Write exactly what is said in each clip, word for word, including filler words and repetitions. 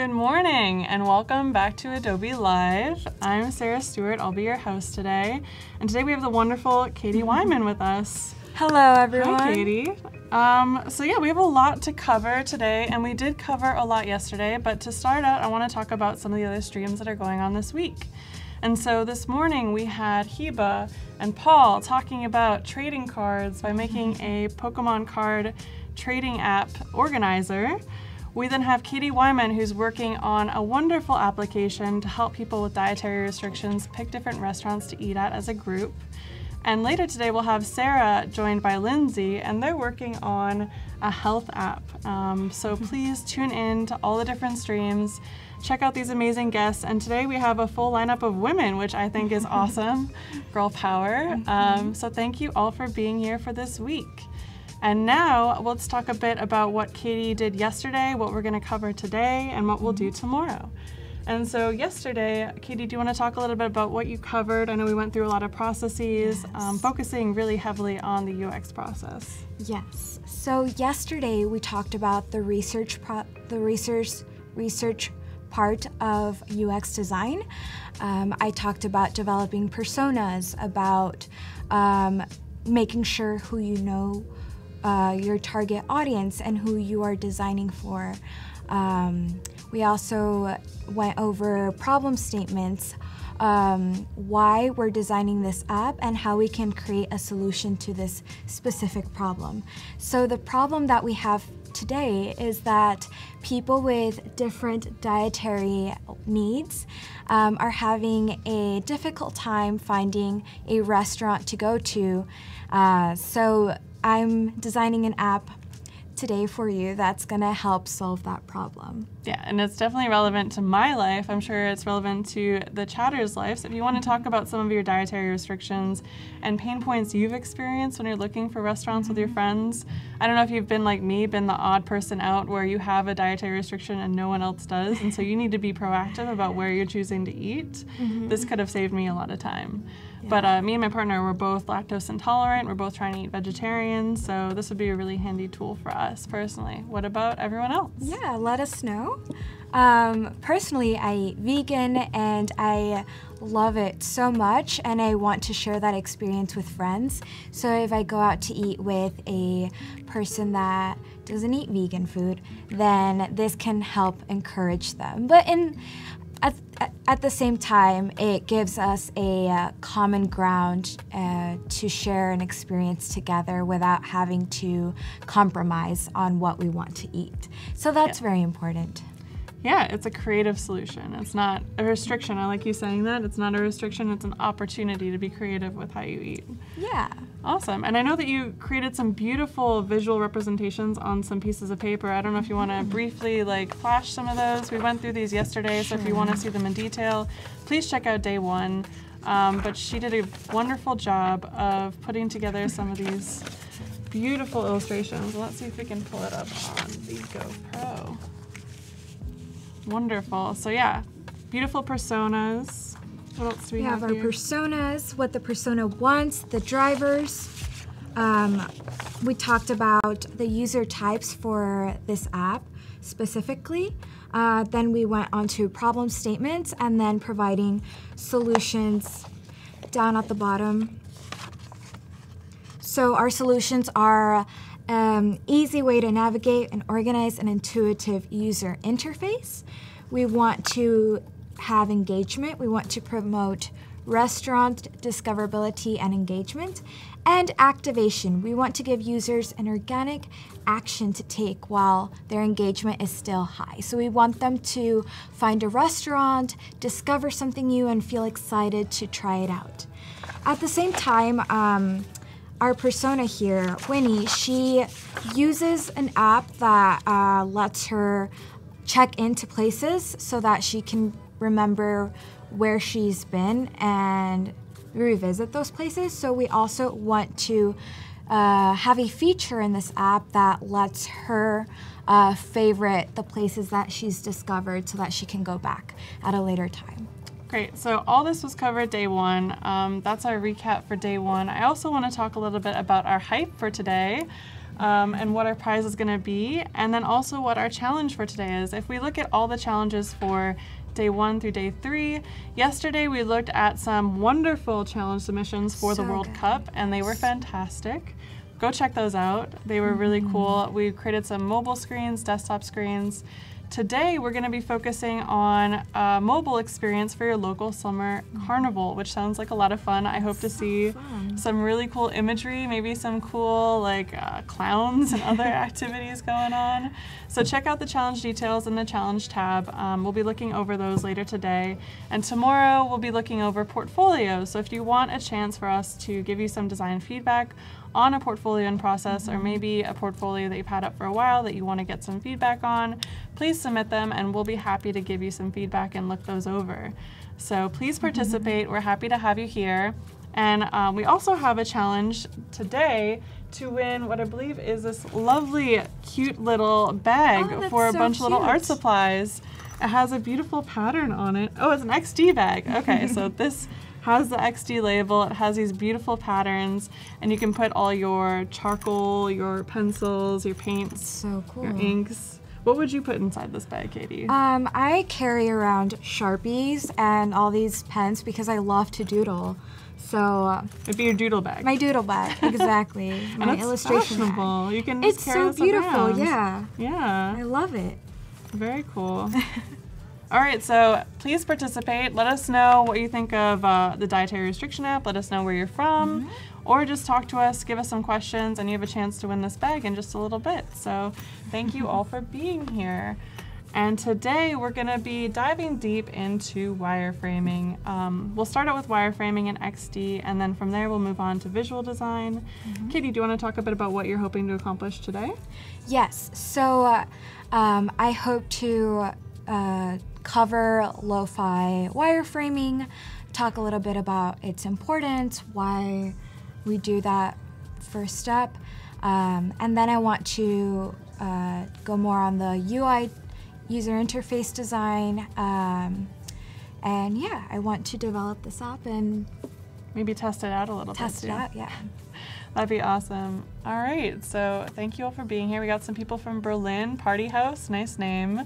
Good morning and welcome back to Adobe Live. I'm Sarah Stewart, I'll be your host today. And today we have the wonderful Katy Wyman with us. Hello everyone. Hi Katy. Um, so yeah, we have a lot to cover today and we did cover a lot yesterday, but to start out I want to talk about some of the other streams that are going on this week. And so this morning we had Heba and Paul talking about trading cards by making a Pokemon card trading app organizer. We then have Katy Wyman, who's working on a wonderful application to help people with dietary restrictions pick different restaurants to eat at as a group. And later today we'll have Sarah joined by Lindsay, and they're working on a health app. Um, so please tune in to all the different streams, check out these amazing guests, and today we have a full lineup of women, which I think is awesome. Girl power. Um, so thank you all for being here for this week. And now let's talk a bit about what Katy did yesterday, what we're going to cover today, and what we'll do tomorrow. And so yesterday, Katy, do you want to talk a little bit about what you covered? I know we went through a lot of processes, yes. um, focusing really heavily on the U X process. Yes. So yesterday we talked about the research, pro the research, research part of U X design. Um, I talked about developing personas, about um, making sure who you know. Uh, your target audience and who you are designing for. Um, we also went over problem statements, um, why we're designing this app and how we can create a solution to this specific problem. So the problem that we have today is that people with different dietary needs um, are having a difficult time finding a restaurant to go to. Uh, so I'm designing an app today for you that's going to help solve that problem. Yeah, and it's definitely relevant to my life. I'm sure it's relevant to the chatter's life. So if you want to talk about some of your dietary restrictions and pain points you've experienced when you're looking for restaurants mm-hmm. with your friends, I don't know if you've been like me, been the odd person out where you have a dietary restriction and no one else does, and so you need to be proactive about where you're choosing to eat. Mm-hmm. This could have saved me a lot of time. Yeah. But uh, me and my partner, we're both lactose intolerant, we're both trying to eat vegetarian, so this would be a really handy tool for us personally. What about everyone else? Yeah, let us know. Um, personally, I eat vegan and I love it so much, and I want to share that experience with friends. So if I go out to eat with a person that doesn't eat vegan food, then this can help encourage them. But in At, at the same time, it gives us a uh, common ground uh, to share an experience together without having to compromise on what we want to eat. So that's yeah. very important. Yeah, it's a creative solution. It's not a restriction. I like you saying that. It's not a restriction. It's an opportunity to be creative with how you eat. Yeah. Awesome. And I know that you created some beautiful visual representations on some pieces of paper. I don't know if you want to briefly like flash some of those. We went through these yesterday, so if you want to see them in detail, please check out day one. Um, but she did a wonderful job of putting together some of these beautiful illustrations. Let's see if we can pull it up on the GoPro. Wonderful. So yeah, beautiful personas. What else do we, we have, have our here? Personas, what the persona wants, the drivers. Um, we talked about the user types for this app specifically. Uh, then we went on to problem statements and then providing solutions down at the bottom. So our solutions are Um, easy way to navigate and organize an intuitive user interface. We want to have engagement. We want to promote restaurant discoverability and engagement. And activation. We want to give users an organic action to take while their engagement is still high. So we want them to find a restaurant, discover something new, and feel excited to try it out. At the same time, um, our persona here, Winnie, she uses an app that uh, lets her check into places so that she can remember where she's been and revisit those places. So we also want to uh, have a feature in this app that lets her uh, favorite the places that she's discovered so that she can go back at a later time. Great, so all this was covered day one. Um, that's our recap for day one. I also want to talk a little bit about our hype for today. um, and what our prize is going to be, and then also what our challenge for today is. If we look at all the challenges for day one through day three, yesterday we looked at some wonderful challenge submissions for so the World good. Cup, and they were fantastic. Go check those out. They were really cool. We created some mobile screens, desktop screens. Today we're going to be focusing on a mobile experience for your local summer carnival, which sounds like a lot of fun. I hope to see some really cool imagery, maybe some cool like uh, clowns and other activities going on. So check out the challenge details in the challenge tab. Um, we'll be looking over those later today. And tomorrow we'll be looking over portfolios. So if you want a chance for us to give you some design feedback on a portfolio in process, or maybe a portfolio that you've had up for a while that you want to get some feedback on, please submit them and we'll be happy to give you some feedback and look those over. So please participate. Mm-hmm. We're happy to have you here. And um, we also have a challenge today to win what I believe is this lovely, cute little bag oh, for a so bunch cute. of little art supplies. It has a beautiful pattern on it. Oh, it's an X D bag. Okay, so this has the X D label, it has these beautiful patterns, and you can put all your charcoal, your pencils, your paints, so cool. your inks. What would you put inside this bag, Katy? Um, I carry around Sharpies and all these pens because I love to doodle. So uh, it'd be your doodle bag. My doodle bag, exactly. My and it's illustration bag. You can just it's carry so beautiful, around. yeah. Yeah. I love it. Very cool. All right, so please participate. Let us know what you think of uh, the dietary restriction app. Let us know where you're from, mm-hmm. or just talk to us, give us some questions, and you have a chance to win this bag in just a little bit. So thank you all for being here. And today we're gonna be diving deep into wireframing. Um, we'll start out with wireframing in X D, and then from there we'll move on to visual design. Mm-hmm. Katy, do you wanna talk a bit about what you're hoping to accomplish today? Yes, so uh, um, I hope to uh, cover lo-fi wireframing, talk a little bit about its importance, why we do that first step, um, and then I want to uh, go more on the U I user interface design, um, and yeah, I want to develop this app and maybe test it out a little bit. Test it out, yeah. That'd be awesome. All right, so thank you all for being here. We got some people from Berlin, Party House, nice name.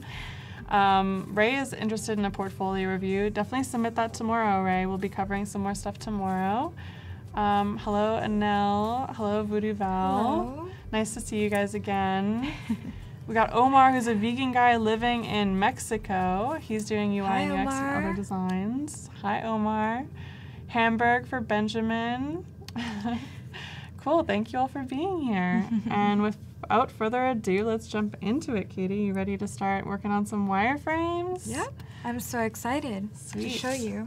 Um, Ray is interested in a portfolio review. Definitely submit that tomorrow, Ray. We'll be covering some more stuff tomorrow. Um, hello, Anel. Hello, Voodoo Val. Hello. Nice to see you guys again. We got Omar, who's a vegan guy living in Mexico. He's doing U I Hi, and U X Omar. and other designs. Hi, Omar. Hamburg for Benjamin. Cool, thank you all for being here. And without further ado, let's jump into it, Katy. You ready to start working on some wireframes? Yep, I'm so excited Sweet. to show you.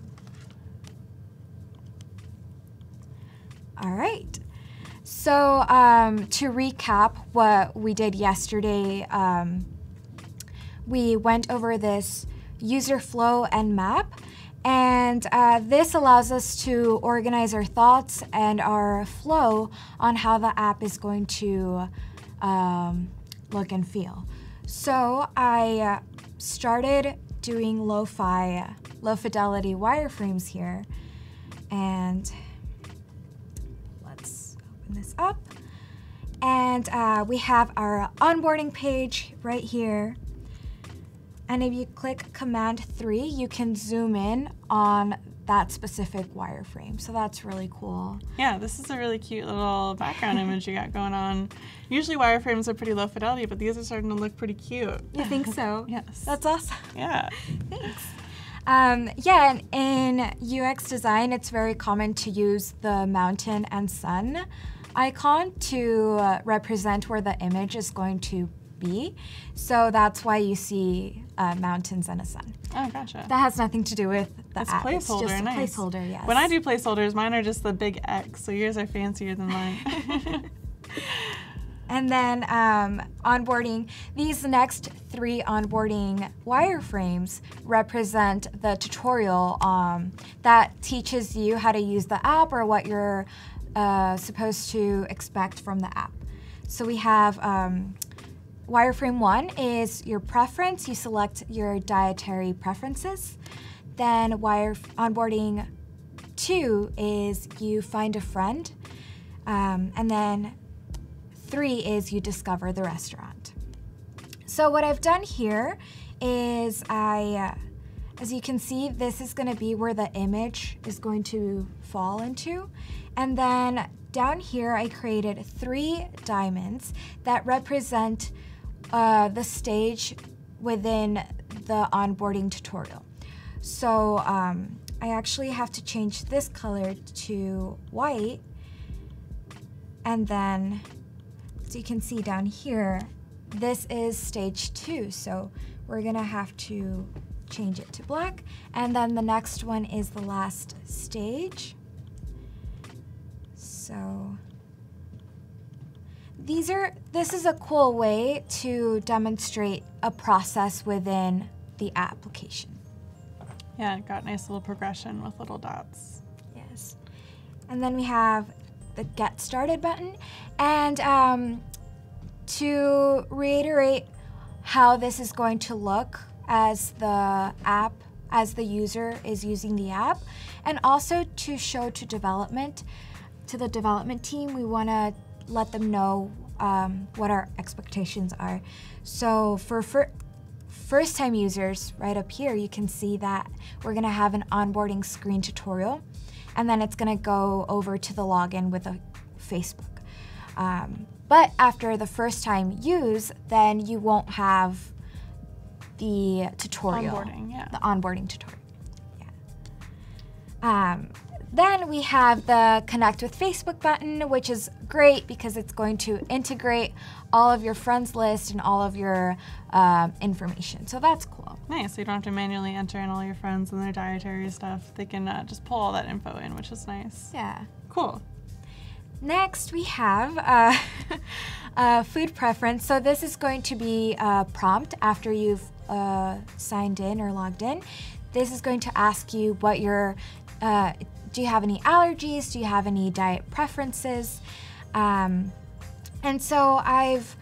All right, so um, to recap what we did yesterday, um, we went over this user flow and map. And uh, this allows us to organize our thoughts and our flow on how the app is going to um, look and feel. So I started doing lo-fi, low fidelity wireframes here. And let's open this up. And uh, we have our onboarding page right here. And if you click Command three, you can zoom in on that specific wireframe. So that's really cool. Yeah, this is a really cute little background image you got going on. Usually wireframes are pretty low fidelity, but these are starting to look pretty cute. You think so? Yes. That's awesome. Yeah. Thanks. Um, yeah, and in U X design, it's very common to use the mountain and sun icon to uh, represent where the image is going to be. So that's why you see uh, mountains and a sun. Oh, gotcha. That has nothing to do with the it's app. Placeholder, it's just a nice. placeholder, yes. When I do placeholders, mine are just the big X, so yours are fancier than mine. And then um, onboarding. These next three onboarding wireframes represent the tutorial um, that teaches you how to use the app or what you're uh, supposed to expect from the app. So we have um, Wireframe one is your preference. You select your dietary preferences. Then wire onboarding two is you find a friend. Um, and then Three is you discover the restaurant. So what I've done here is I, uh, as you can see, this is gonna be where the image is going to fall into. And then down here, I created three diamonds that represent uh, the stage within the onboarding tutorial. So um, I actually have to change this color to white. And then, so you can see down here, this is stage two. So we're gonna have to change it to black. And then the next one is the last stage. So these are, this is a cool way to demonstrate a process within the application. Yeah, it got a nice little progression with little dots. Yes. And then we have the Get Started button. And um, to reiterate how this is going to look as the app, as the user is using the app, and also to show to development, to the development team, we wanna let them know um, what our expectations are. So for, for first time users, right up here, you can see that we're gonna have an onboarding screen tutorial. And then it's gonna go over to the login with a Facebook. Um, but after the first time use, then you won't have the tutorial. Onboarding, yeah. The onboarding tutorial, yeah. Um, then we have the Connect with Facebook button, which is great because it's going to integrate all of your friends list and all of your uh, information. So that's cool. Nice, so you don't have to manually enter in all your friends and their dietary stuff. They can uh, just pull all that info in, which is nice. Yeah. Cool. Next we have uh, uh, food preference. So this is going to be a prompt after you've uh, signed in or logged in. This is going to ask you what your, uh, do you have any allergies? Do you have any diet preferences? Um, and so I've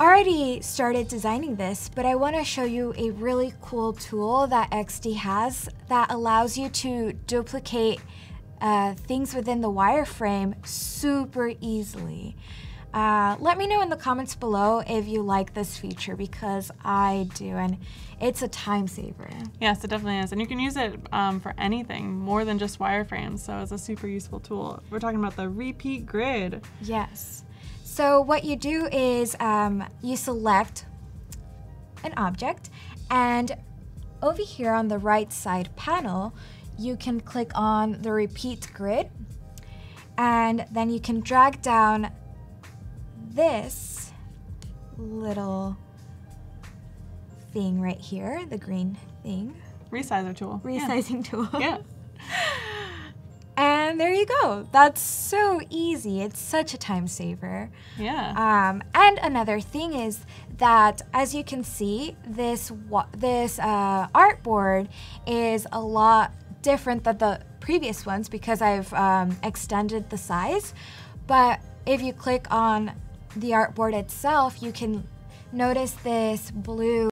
already started designing this, but I want to show you a really cool tool that X D has that allows you to duplicate uh, things within the wireframe super easily. Uh, let me know in the comments below if you like this feature, because I do, and it's a time saver. Yes, it definitely is, and you can use it um, for anything more than just wireframes, so it's a super useful tool. We're talking about the repeat grid. Yes. So what you do is um, you select an object, and over here on the right side panel, you can click on the repeat grid, and then you can drag down this little thing right here, the green thing. Resizer tool. Resizing yeah. tool. Yeah. And there you go. That's so easy. It's such a time saver. Yeah. Um, and another thing is that, as you can see, this this uh, artboard is a lot different than the previous ones because I've um, extended the size. But if you click on the artboard itself, you can notice this blue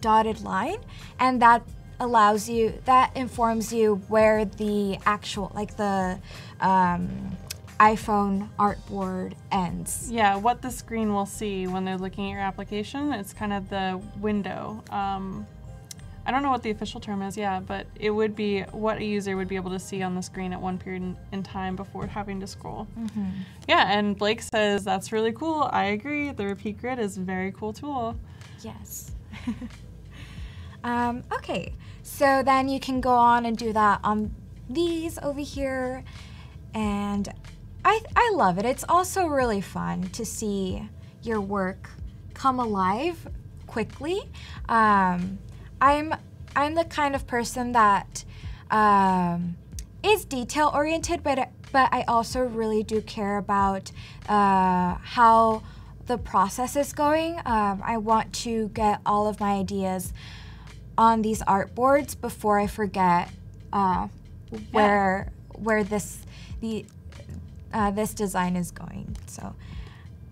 dotted line, and that allows you, that informs you where the actual, like the um, iPhone artboard ends. Yeah, what the screen will see when they're looking at your application, it's kind of the window. Um, I don't know what the official term is, yeah, but it would be what a user would be able to see on the screen at one period in, in time before having to scroll. Mm-hmm. Yeah, and Blake says, that's really cool. I agree, the repeat grid is a very cool tool. Yes. um, okay, so then you can go on and do that on these over here. And I, I love it. It's also really fun to see your work come alive quickly. Um, I'm I'm the kind of person that um, is detail oriented, but but I also really do care about uh, how the process is going. Um, I want to get all of my ideas on these artboards before I forget uh, where yeah. where this the uh, this design is going. So.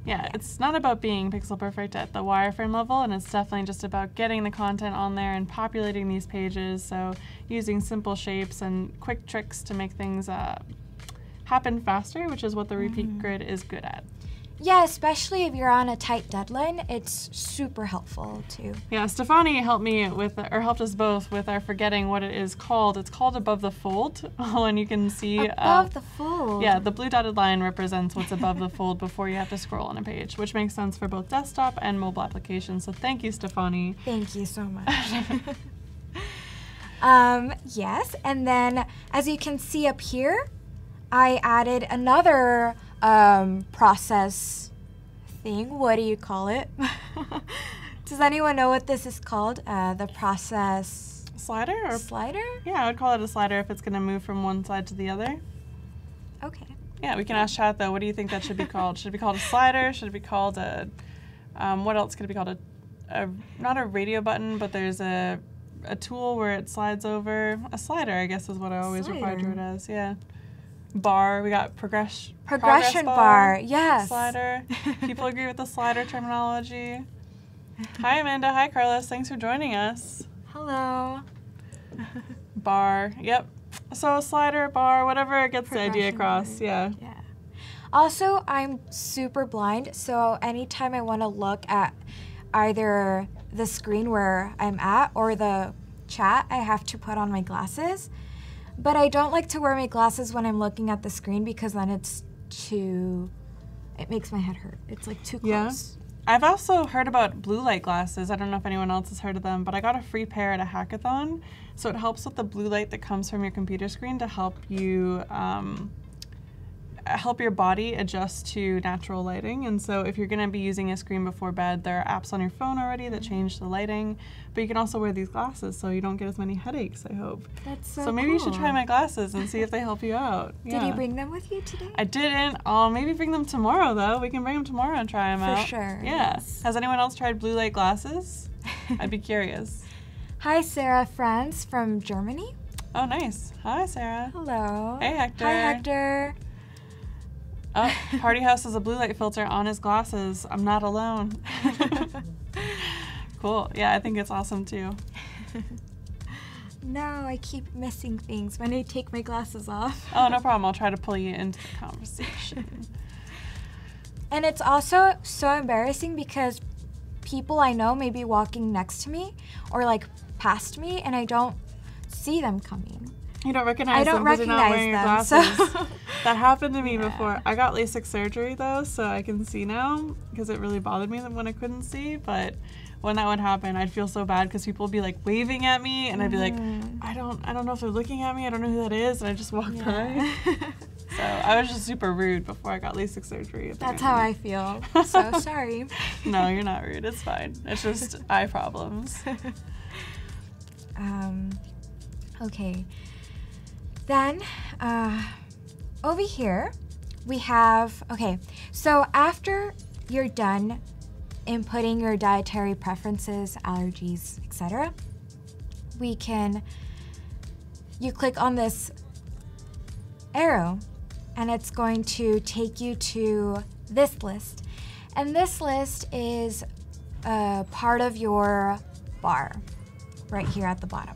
Yeah, it's not about being pixel perfect at the wireframe level, and it's definitely just about getting the content on there and populating these pages, so using simple shapes and quick tricks to make things uh, happen faster, which is what the repeat mm-hmm. grid is good at. Yeah, especially if you're on a tight deadline, it's super helpful too. Yeah, Stefani helped me with, or helped us both with our forgetting what it is called. It's called above the fold. Oh, and you can see above uh, the fold. Yeah, the blue dotted line represents what's above the fold before you have to scroll on a page, which makes sense for both desktop and mobile applications. So thank you, Stefani. Thank you so much. um, yes, and then as you can see up here, I added another um, process thing. What do you call it? Does anyone know what this is called? Uh, the process slider? Or slider? Yeah, I would call it a slider if it's going to move from one side to the other. Okay. Yeah, we can ask chat though. What do you think that should be called? Should it be called a slider? Should it be called a? Um, what else could it be called? A, a not a radio button, but there's a a tool where it slides over. A slider, I guess, is what I always slider. refer to it as. Yeah. Bar, we got progress, progression progress bar, bar, yes. Slider. People agree with the slider terminology. Hi, Amanda. Hi, Carlos. Thanks for joining us. Hello. Bar, yep. So slider, bar, whatever gets the idea across, bar. yeah. Yeah. Also, I'm super blind, so anytime I want to look at either the screen where I'm at or the chat, I have to put on my glasses. But I don't like to wear my glasses when I'm looking at the screen because then it's too, it makes my head hurt. It's like too close. Yeah. I've also heard about blue light glasses. I don't know if anyone else has heard of them, but I got a free pair at a hackathon. So it helps with the blue light that comes from your computer screen to help you, um, help your body adjust to natural lighting. And so if you're gonna be using a screen before bed, there are apps on your phone already that change the lighting, but you can also wear these glasses so you don't get as many headaches, I hope. That's so So maybe cool. you should try my glasses and see if they help you out. Yeah. Did you bring them with you today? I didn't. I'll maybe bring them tomorrow though. We can bring them tomorrow and try them For out. For sure. Yeah. Yes. Has anyone else tried blue light glasses? I'd be curious. Hi, Sarah Franz from Germany. Oh, nice. Hi, Sarah. Hello. Hey, Hector. Hi, Hector. Oh, Party House has a blue light filter on his glasses. I'm not alone. Cool. Yeah, I think it's awesome too. No, I keep missing things when I take my glasses off. Oh, no problem. I'll try to pull you into the conversation. And it's also so embarrassing because people I know may be walking next to me or like past me and I don't see them coming. You don't recognize them because you're not wearing your glasses. So that happened to me yeah. before. I got LASIK surgery though, so I can see now because it really bothered me when I couldn't see. But when that would happen, I'd feel so bad because people would be like waving at me, and mm. I'd be like, I don't, I don't know if they're looking at me. I don't know who that is, and I just walk yeah. by. So I was just super rude before I got LASIK surgery. That's how I feel. So sorry. No, you're not rude. It's fine. It's just eye problems. Um, okay. Then, uh, over here, we have, okay, so after you're done inputting your dietary preferences, allergies, et cetera, we can, you click on this arrow, and it's going to take you to this list. And this list is uh, part of your bar, right here at the bottom.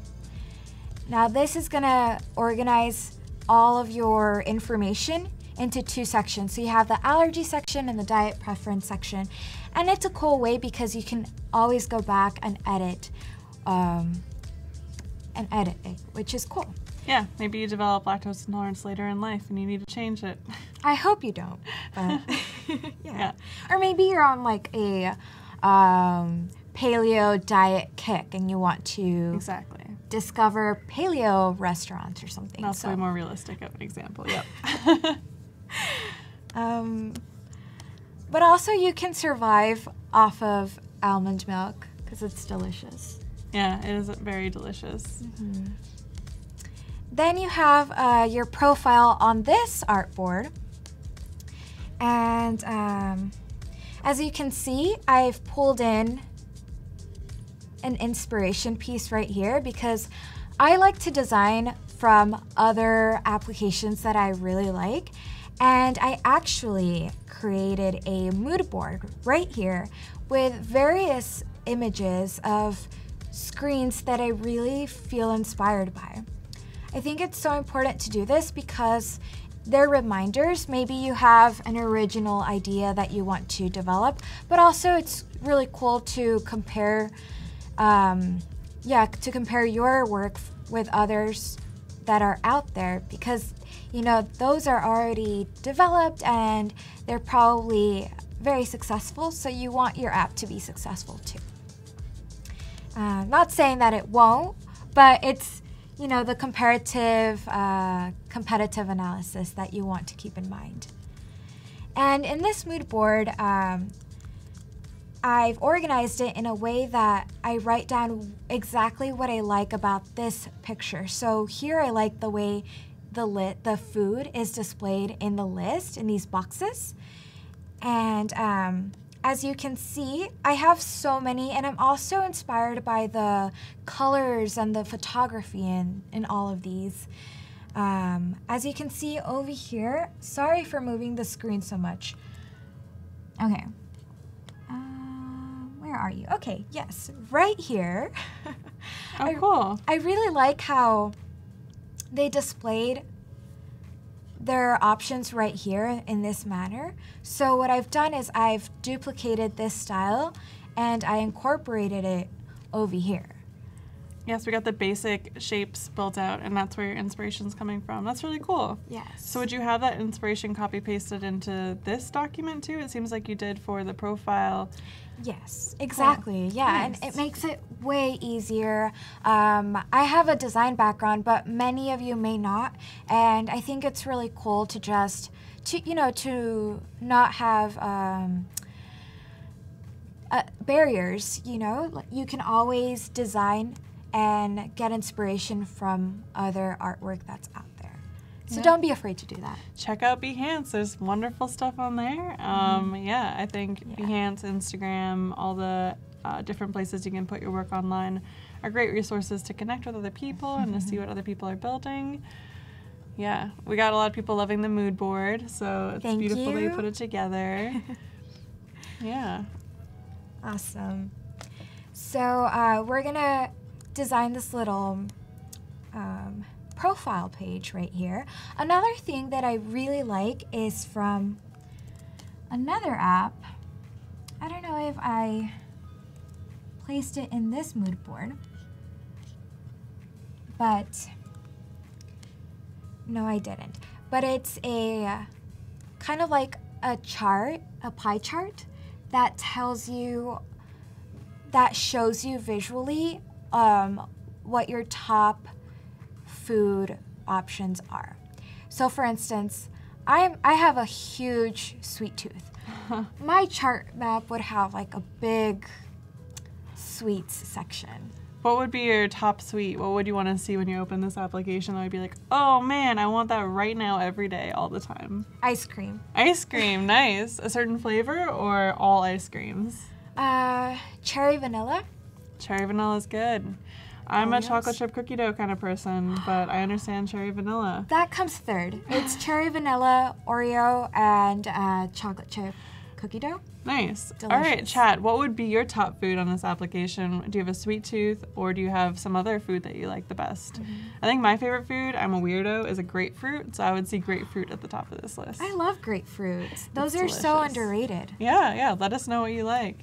Now this is gonna organize all of your information into two sections. So you have the allergy section and the diet preference section. And it's a cool way because you can always go back and edit, um, and edit it, which is cool. Yeah, maybe you develop lactose intolerance later in life and you need to change it. I hope you don't, but yeah. yeah. Or maybe you're on like a um, paleo diet kick and you want to exactly. discover paleo restaurants or something. That's so. way more realistic of an example, yep. um, but also you can survive off of almond milk because it's delicious. Yeah, it is very delicious. Mm-hmm. Then you have uh, your profile on this artboard. And um, as you can see, I've pulled in an inspiration piece right here because I like to design from other applications that I really like. And I actually created a mood board right here with various images of screens that I really feel inspired by. I think it's so important to do this because They're reminders. Maybe you have an original idea that you want to develop, but also it's really cool to compare, um, yeah, to compare your work with others that are out there, because you know those are already developed and they're probably very successful, so you want your app to be successful too. Uh, not saying that it won't, but it's, you know, the comparative, uh, competitive analysis that you want to keep in mind. And in this mood board, um, I've organized it in a way that I write down exactly what I like about this picture. So here I like the way the lit, the food is displayed in the list in these boxes. And um, as you can see, I have so many, and I'm also inspired by the colors and the photography in, in all of these. Um, as you can see over here, sorry for moving the screen so much. Okay, uh, where are you? Okay, yes, right here. Oh, cool. I, I really like how they displayed there are options right here in this manner. So what I've done is I've duplicated this style and I incorporated it over here. Yes, we got the basic shapes built out, and that's where your inspiration's coming from. That's really cool. Yes. So would you have that inspiration copy pasted into this document too? It seems like you did for the profile. Yes, exactly. Cool. Yeah, nice. And it makes it way easier. Um, I have a design background, but many of you may not, and I think it's really cool to just, to you know, to not have um, uh, barriers. You know, you can always design and get inspiration from other artwork that's out there. So yeah. Don't be afraid to do that. Check out Behance. There's wonderful stuff on there. Um, mm-hmm. Yeah, I think yeah. Behance, Instagram, all the uh, different places you can put your work online are great resources to connect with other people mm-hmm. and to see what other people are building. Yeah, we got a lot of people loving the mood board, so it's Thank beautiful you. that you put it together. Yeah. Awesome. So uh, we're going to design this little um, profile page right here. Another thing that I really like is from another app. I don't know if I placed it in this mood board, but no, I didn't. But it's a kind of like a chart, a pie chart that tells you, that shows you visually Um, what your top food options are. So for instance, I'm, I have a huge sweet tooth. My chart map would have like a big sweets section. What would be your top sweet? What would you want to see when you open this application that would be like, oh man, I want that right now, every day, all the time? Ice cream. Ice cream, nice. A certain flavor or all ice creams? Uh, cherry vanilla. Cherry vanilla is good. I'm oh, a yes. chocolate chip cookie dough kind of person, but I understand cherry vanilla. That comes third. It's cherry vanilla, Oreo, and uh, chocolate chip cookie dough. Nice. Delicious. All right, chat, what would be your top food on this application? Do you have a sweet tooth, or do you have some other food that you like the best? Mm-hmm. I think my favorite food, I'm a weirdo, is a grapefruit, so I would see grapefruit at the top of this list. I love grapefruits. Those it's are delicious. so underrated. Yeah, yeah, let us know what you like.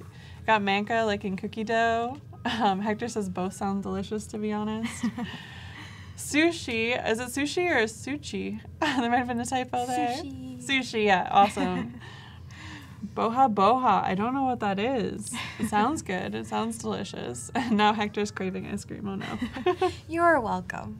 Got manka, like in cookie dough. Um, Hector says both sound delicious, to be honest. Sushi. Is it sushi or sushi? There might have been a typo there. Sushi. Sushi, yeah, awesome. Boha boha. I don't know what that is. It sounds good. It sounds delicious. And now Hector's craving ice cream. Oh, no. You're welcome.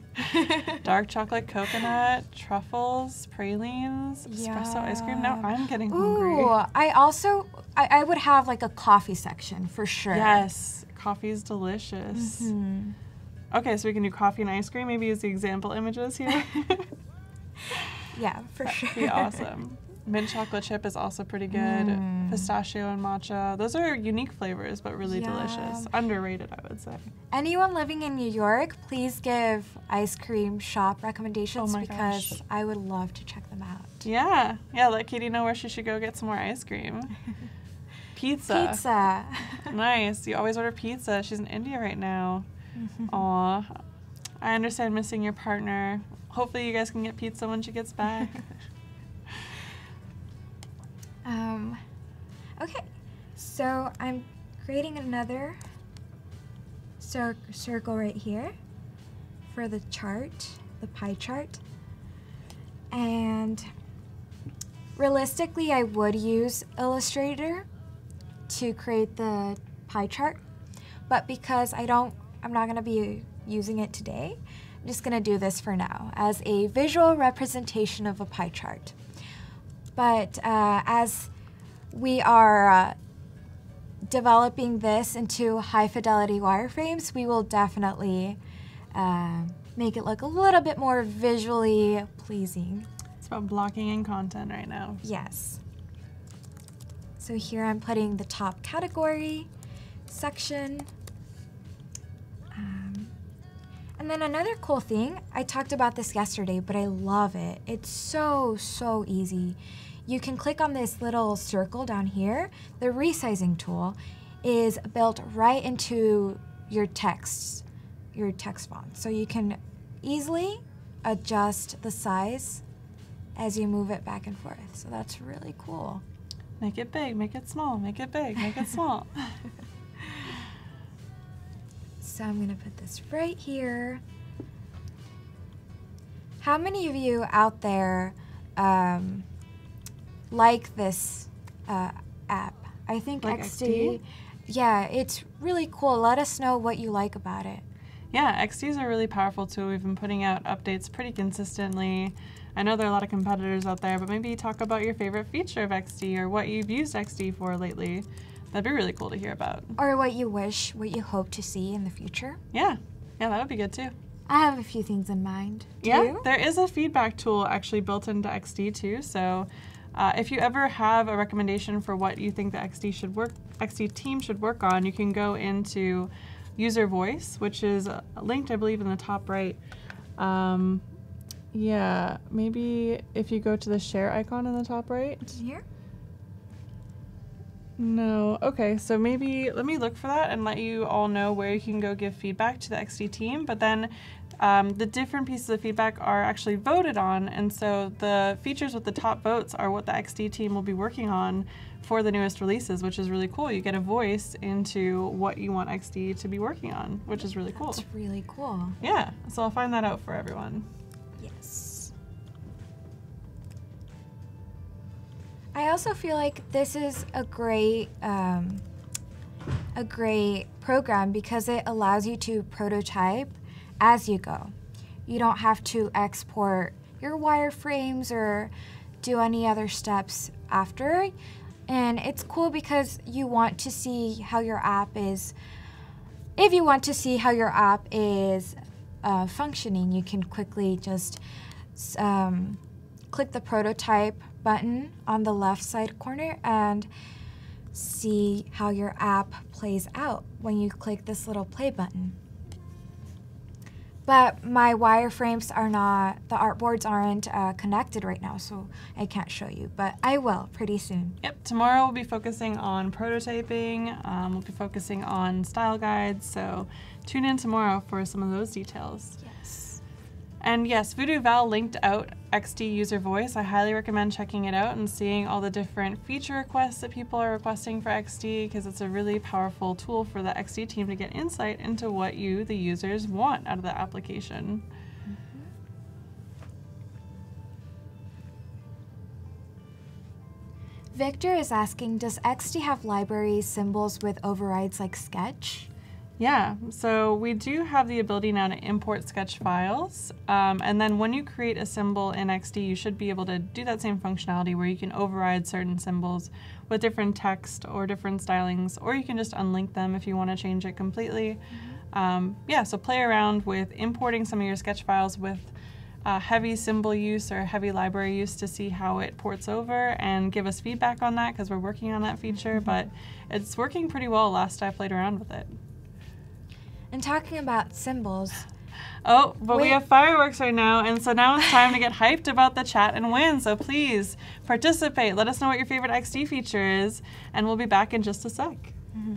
Dark chocolate, coconut, truffles, pralines, yeah. espresso ice cream. Now I'm getting Ooh, hungry. Ooh, I also, I, I would have like a coffee section for sure. Yes. Coffee is delicious. Mm-hmm. Okay, so we can do coffee and ice cream. Maybe use the example images here. Yeah, for That'd sure. That'd be awesome. Mint chocolate chip is also pretty good. Mm. Pistachio and matcha. Those are unique flavors, but really yeah. delicious. Underrated, I would say. Anyone living in New York, please give ice cream shop recommendations oh because gosh. I would love to check them out. Yeah, yeah. Let Katie know where she should go get some more ice cream. Pizza. Pizza. Nice. You always order pizza. She's in India right now. Mm-hmm. Aw. I understand missing your partner. Hopefully you guys can get pizza when she gets back. Okay, so I'm creating another cir circle right here for the chart, the pie chart. And realistically, I would use Illustrator to create the pie chart, but because I don't, I'm not gonna be using it today, I'm just gonna do this for now as a visual representation of a pie chart. But uh, as we are uh, developing this into high fidelity wireframes, we will definitely uh, make it look a little bit more visually pleasing. It's about blocking in content right now. Yes. So here I'm putting the top category section. Um, and then another cool thing, I talked about this yesterday, but I love it. It's so, so easy. You can click on this little circle down here. The resizing tool is built right into your text, your text font. So you can easily adjust the size as you move it back and forth. So that's really cool. Make it big, make it small, make it big, make it small. So I'm gonna put this right here. How many of you out there um, like this uh, app? I think like X D, X D, yeah, it's really cool. Let us know what you like about it. Yeah, X D is a really powerful tool. We've been putting out updates pretty consistently. I know there are a lot of competitors out there, but maybe talk about your favorite feature of X D or what you've used X D for lately. That'd be really cool to hear about. Or what you wish, what you hope to see in the future. Yeah, yeah, that would be good too. I have a few things in mind. Do yeah, you? There is a feedback tool actually built into X D too, so uh, if you ever have a recommendation for what you think the X D should work, X D team should work on, you can go into user voice, which is linked, I believe, in the top right. Um, Yeah, maybe if you go to the share icon in the top right. Here? No, okay, so maybe let me look for that and let you all know where you can go give feedback to the X D team, but then um, the different pieces of feedback are actually voted on, and so the features with the top votes are what the X D team will be working on for the newest releases, which is really cool. You get a voice into what you want X D to be working on, which is really cool. That's really cool. Yeah, so I'll find that out for everyone. Yes. I also feel like this is a great, um, a great program because it allows you to prototype as you go. You don't have to export your wireframes or do any other steps after. And it's cool because you want to see how your app is, if you want to see how your app is Uh, functioning, you can quickly just um, click the prototype button on the left side corner and see how your app plays out when you click this little play button. But my wireframes are not, the artboards aren't uh, connected right now, so I can't show you, but I will pretty soon. Yep, tomorrow we'll be focusing on prototyping, um, we'll be focusing on style guides, so tune in tomorrow for some of those details. Yes. And yes, Voodoo Val linked out X D User Voice. I highly recommend checking it out and seeing all the different feature requests that people are requesting for X D, because it's a really powerful tool for the X D team to get insight into what you, the users, want out of the application. Mm-hmm. Victor is asking, does X D have library symbols with overrides like Sketch? Yeah, so we do have the ability now to import Sketch files, um, and then when you create a symbol in X D, you should be able to do that same functionality where you can override certain symbols with different text or different stylings, or you can just unlink them if you want to change it completely. Mm-hmm. um, yeah, so play around with importing some of your Sketch files with uh, heavy symbol use or heavy library use to see how it ports over, and give us feedback on that because we're working on that feature, mm-hmm. but it's working pretty well last I played around with it. And talking about symbols. Oh, but we, we have fireworks right now, and so now it's time to get hyped about the chat and win. So please participate. Let us know what your favorite X D feature is, and we'll be back in just a sec. Mm-hmm.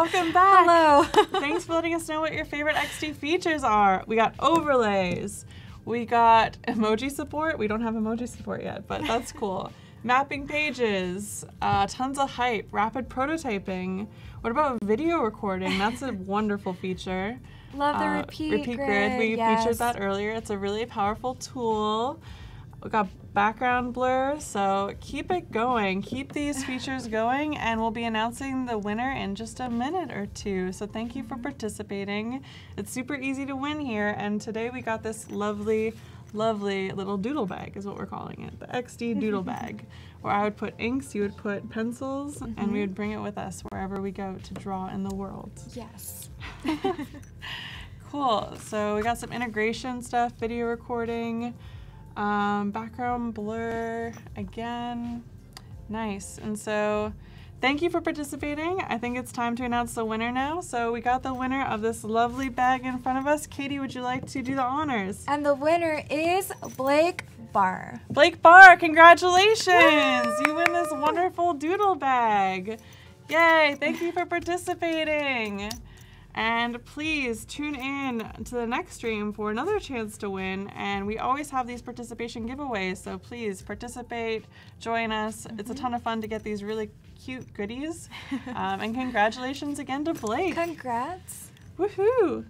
Welcome back. Hello. Thanks for letting us know what your favorite X D features are. We got overlays. We got emoji support. We don't have emoji support yet, but that's cool. Mapping pages, uh, tons of hype, rapid prototyping. What about video recording? That's a wonderful feature. Love the uh, repeat, repeat grid. grid. We yes. featured that earlier. It's a really powerful tool. We got background blur, so keep it going. Keep these features going, and we'll be announcing the winner in just a minute or two. So thank you for participating. It's super easy to win here, and today we got this lovely, lovely little doodle bag is what we're calling it, the X D doodle bag, where I would put inks, you would put pencils, mm-hmm. and we would bring it with us wherever we go to draw in the world. Yes. Cool, so we got some integration stuff, video recording, um, background blur, again, nice. And so thank you for participating. I think it's time to announce the winner now. So we got the winner of this lovely bag in front of us. Katy, would you like to do the honors? And the winner is Blake Barr. Blake Barr, congratulations! Woo! You win this wonderful doodle bag. Yay, thank you for participating. And please tune in to the next stream for another chance to win. And we always have these participation giveaways, so please participate, join us. Mm-hmm. It's a ton of fun to get these really cute goodies. Um, and congratulations again to Blake. Congrats. Woohoo.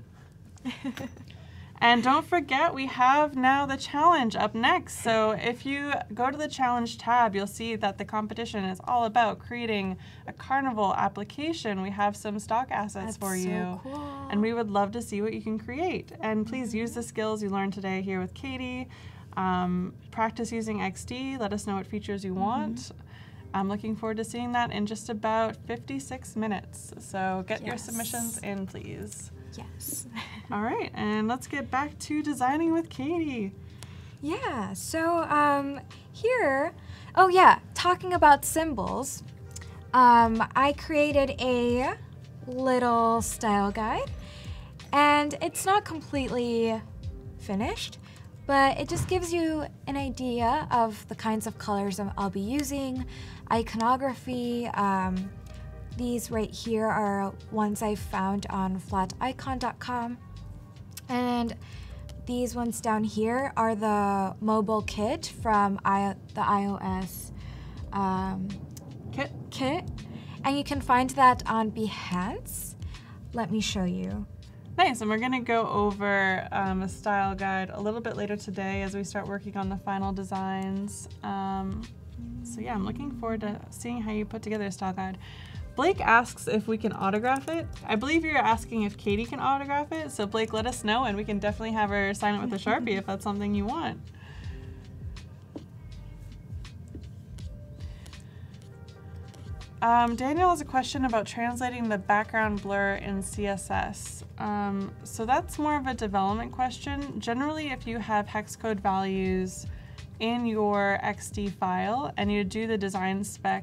And don't forget, we have now the challenge up next. So if you go to the challenge tab, you'll see that the competition is all about creating a Carnival application. We have some stock assets That's for you. So cool. And we would love to see what you can create. And please mm-hmm. use the skills you learned today here with Katy. Um, practice using X D. Let us know what features you mm-hmm. want. I'm looking forward to seeing that in just about fifty-six minutes. So get yes. your submissions in, please. Yes. All right, and let's get back to designing with Katy. Yeah, so um, here, oh yeah, talking about symbols, um, I created a little style guide, and it's not completely finished, but it just gives you an idea of the kinds of colors I'll be using, iconography. Um, These right here are ones I found on flaticon dot com. And these ones down here are the mobile kit from I, the iOS um, kit. kit. And you can find that on Behance. Let me show you. Nice, and we're gonna go over um, a style guide a little bit later today as we start working on the final designs. Um, so yeah, I'm looking forward to seeing how you put together a style guide. Blake asks if we can autograph it. I believe you're asking if Katy can autograph it. So Blake, let us know, and we can definitely have her sign it with a Sharpie if that's something you want. Um, Daniel has a question about translating the background blur in C S S. Um, so that's more of a development question. Generally, if you have hex code values in your X D file and you do the design spec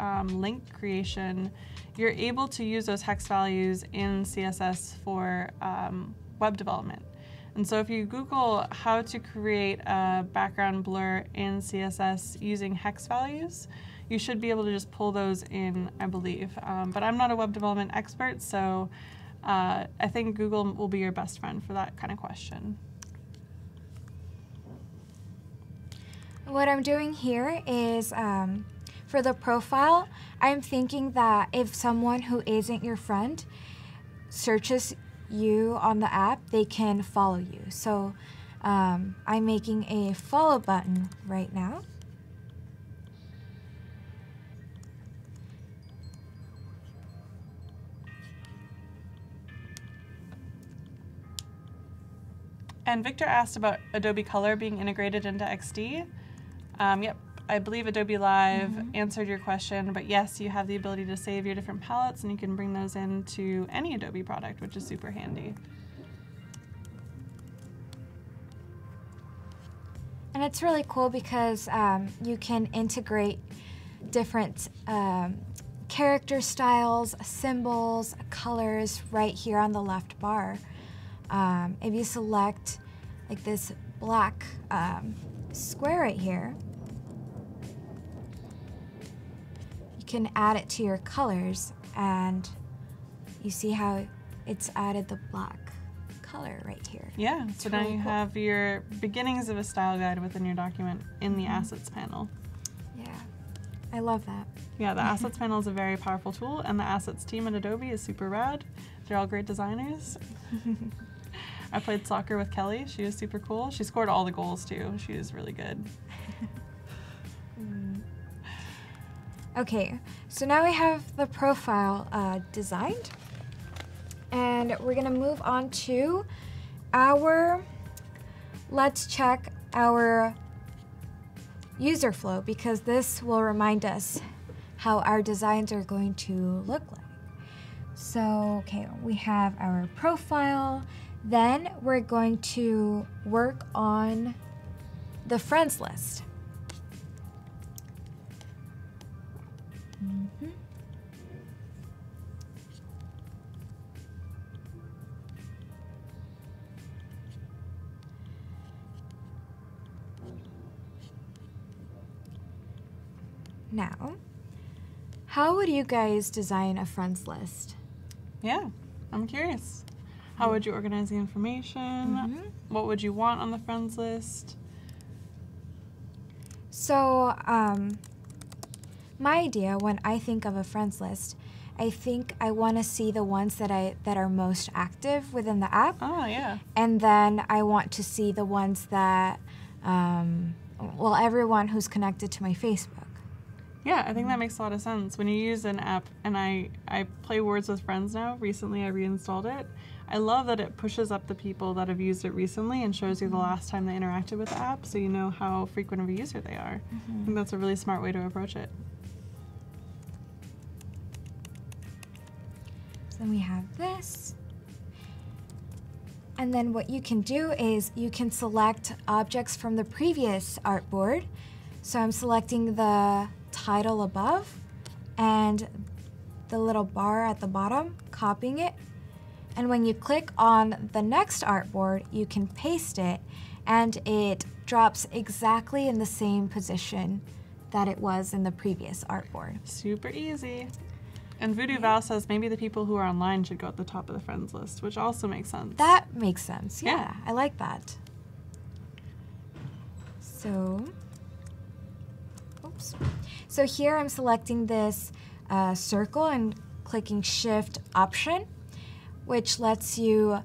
Um, link creation, you're able to use those hex values in C S S for um, web development. And so if you Google how to create a background blur in C S S using hex values, you should be able to just pull those in, I believe. Um, but I'm not a web development expert, so uh, I think Google will be your best friend for that kind of question. What I'm doing here is um for the profile, I'm thinking that if someone who isn't your friend searches you on the app, they can follow you. So um, I'm making a follow button right now. And Victor asked about Adobe Color being integrated into X D. Um, yep. I believe Adobe Live mm-hmm. answered your question, but yes, you have the ability to save your different palettes, and you can bring those into any Adobe product, which is super handy. And it's really cool because um, you can integrate different um, character styles, symbols, colors right here on the left bar. Um, if you select like this black um, square right here, you can add it to your colors, and you see how it's added the black color right here. Yeah, it's so really now you cool. have your beginnings of a style guide within your document in the mm-hmm. assets panel. Yeah, I love that. Yeah, the assets panel is a very powerful tool, and the assets team at Adobe is super rad. They're all great designers. I played soccer with Kelly. She was super cool. She scored all the goals too. She was really good. Okay, so now we have the profile uh, designed, and we're gonna move on to our, let's check our user flow, because this will remind us how our designs are going to look like. So, okay, we have our profile, then we're going to work on the friends list. Mm-hmm. Now, how would you guys design a friends list? Yeah, I'm curious. How would you organize the information? Mm-hmm. What would you want on the friends list? So, um, my idea when I think of a friends list, I think I want to see the ones that I that are most active within the app. Oh yeah. And then I want to see the ones that, um, well, everyone who's connected to my Facebook. Yeah, I think that makes a lot of sense. When you use an app, and I, I play Words with Friends now. Recently, I reinstalled it. I love that it pushes up the people that have used it recently and shows you the last time they interacted with the app, so you know how frequent of a user they are. Mm-hmm. I think that's a really smart way to approach it. So then we have this. And then what you can do is you can select objects from the previous artboard. So I'm selecting the title above and the little bar at the bottom, copying it, and when you click on the next artboard you can paste it, and it drops exactly in the same position that it was in the previous artboard. Super easy. And Voodoo yeah. Val says maybe the people who are online should go at the top of the friends list, which also makes sense. That makes sense. Yeah, yeah. I like that. So oops. So here I'm selecting this uh, circle and clicking Shift Option, which lets you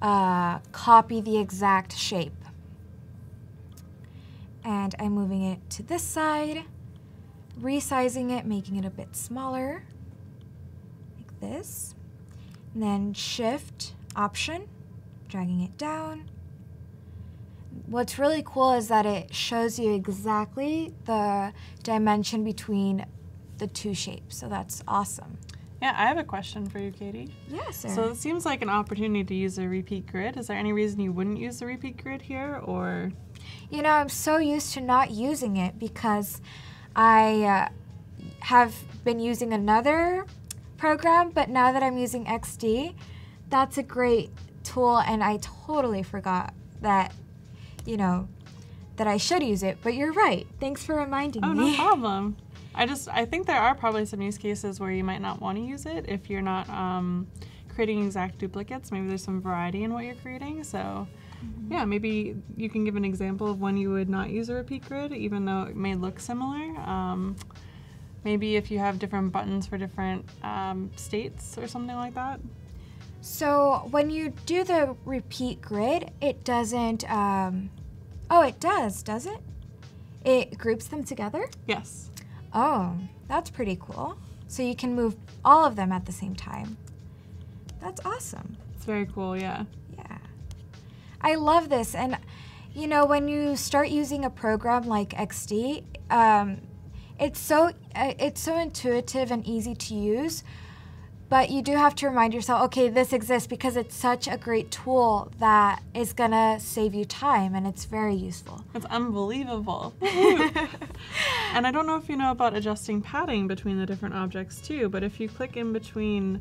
uh, copy the exact shape. And I'm moving it to this side, resizing it, making it a bit smaller, like this. And then Shift Option, dragging it down. What's really cool is that it shows you exactly the dimension between the two shapes, so that's awesome. Yeah, I have a question for you, Katy. Yeah, Sarah. So it seems like an opportunity to use a repeat grid. Is there any reason you wouldn't use the repeat grid here, or? You know, I'm so used to not using it because I uh, have been using another program, but now that I'm using X D, that's a great tool, and I totally forgot that you know, that I should use it, but you're right. Thanks for reminding me. Oh, no problem. I just, I think there are probably some use cases where you might not want to use it if you're not um, creating exact duplicates. Maybe there's some variety in what you're creating. So mm-hmm. yeah, maybe you can give an example of when you would not use a repeat grid, even though it may look similar. Um, maybe if you have different buttons for different um, states or something like that. So when you do the repeat grid, it doesn't, um, oh, it does, does it? It groups them together? Yes. Oh, that's pretty cool. So you can move all of them at the same time. That's awesome. It's very cool, yeah. Yeah. I love this. And, you know, when you start using a program like X D, um, it's so, it's so intuitive and easy to use. But you do have to remind yourself, okay, this exists, because it's such a great tool that is gonna save you time, and it's very useful. It's unbelievable. And I don't know if you know about adjusting padding between the different objects too, but if you click in between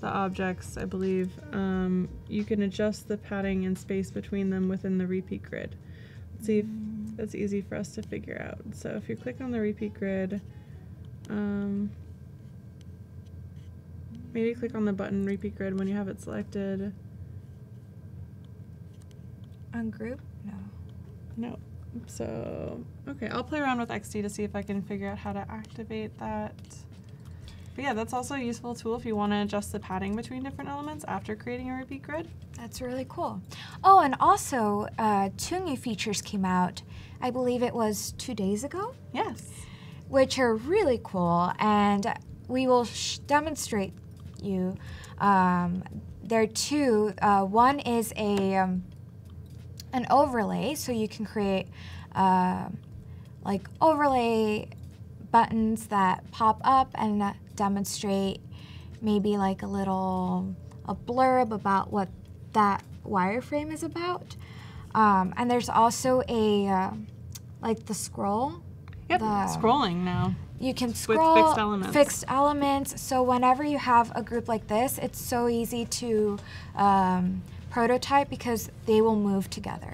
the objects, I believe, um, you can adjust the padding and space between them within the repeat grid. Let's see if that's easy for us to figure out. So if you click on the repeat grid, um, Maybe click on the button repeat grid when you have it selected. Ungroup? No. No. So, okay, I'll play around with X D to see if I can figure out how to activate that. But yeah, that's also a useful tool if you want to adjust the padding between different elements after creating a repeat grid. That's really cool. Oh, and also uh, two new features came out. I believe it was two days ago? Yes. Which are really cool, and we will sh demonstrate you. Um, there are two. Uh, one is a um, an overlay, so you can create uh, like overlay buttons that pop up and uh, demonstrate maybe like a little a blurb about what that wireframe is about. Um, and there's also a uh, like the scroll. Yep, the, scrolling now. You can scroll with fixed elements. fixed elements. So whenever you have a group like this, it's so easy to um, prototype because they will move together.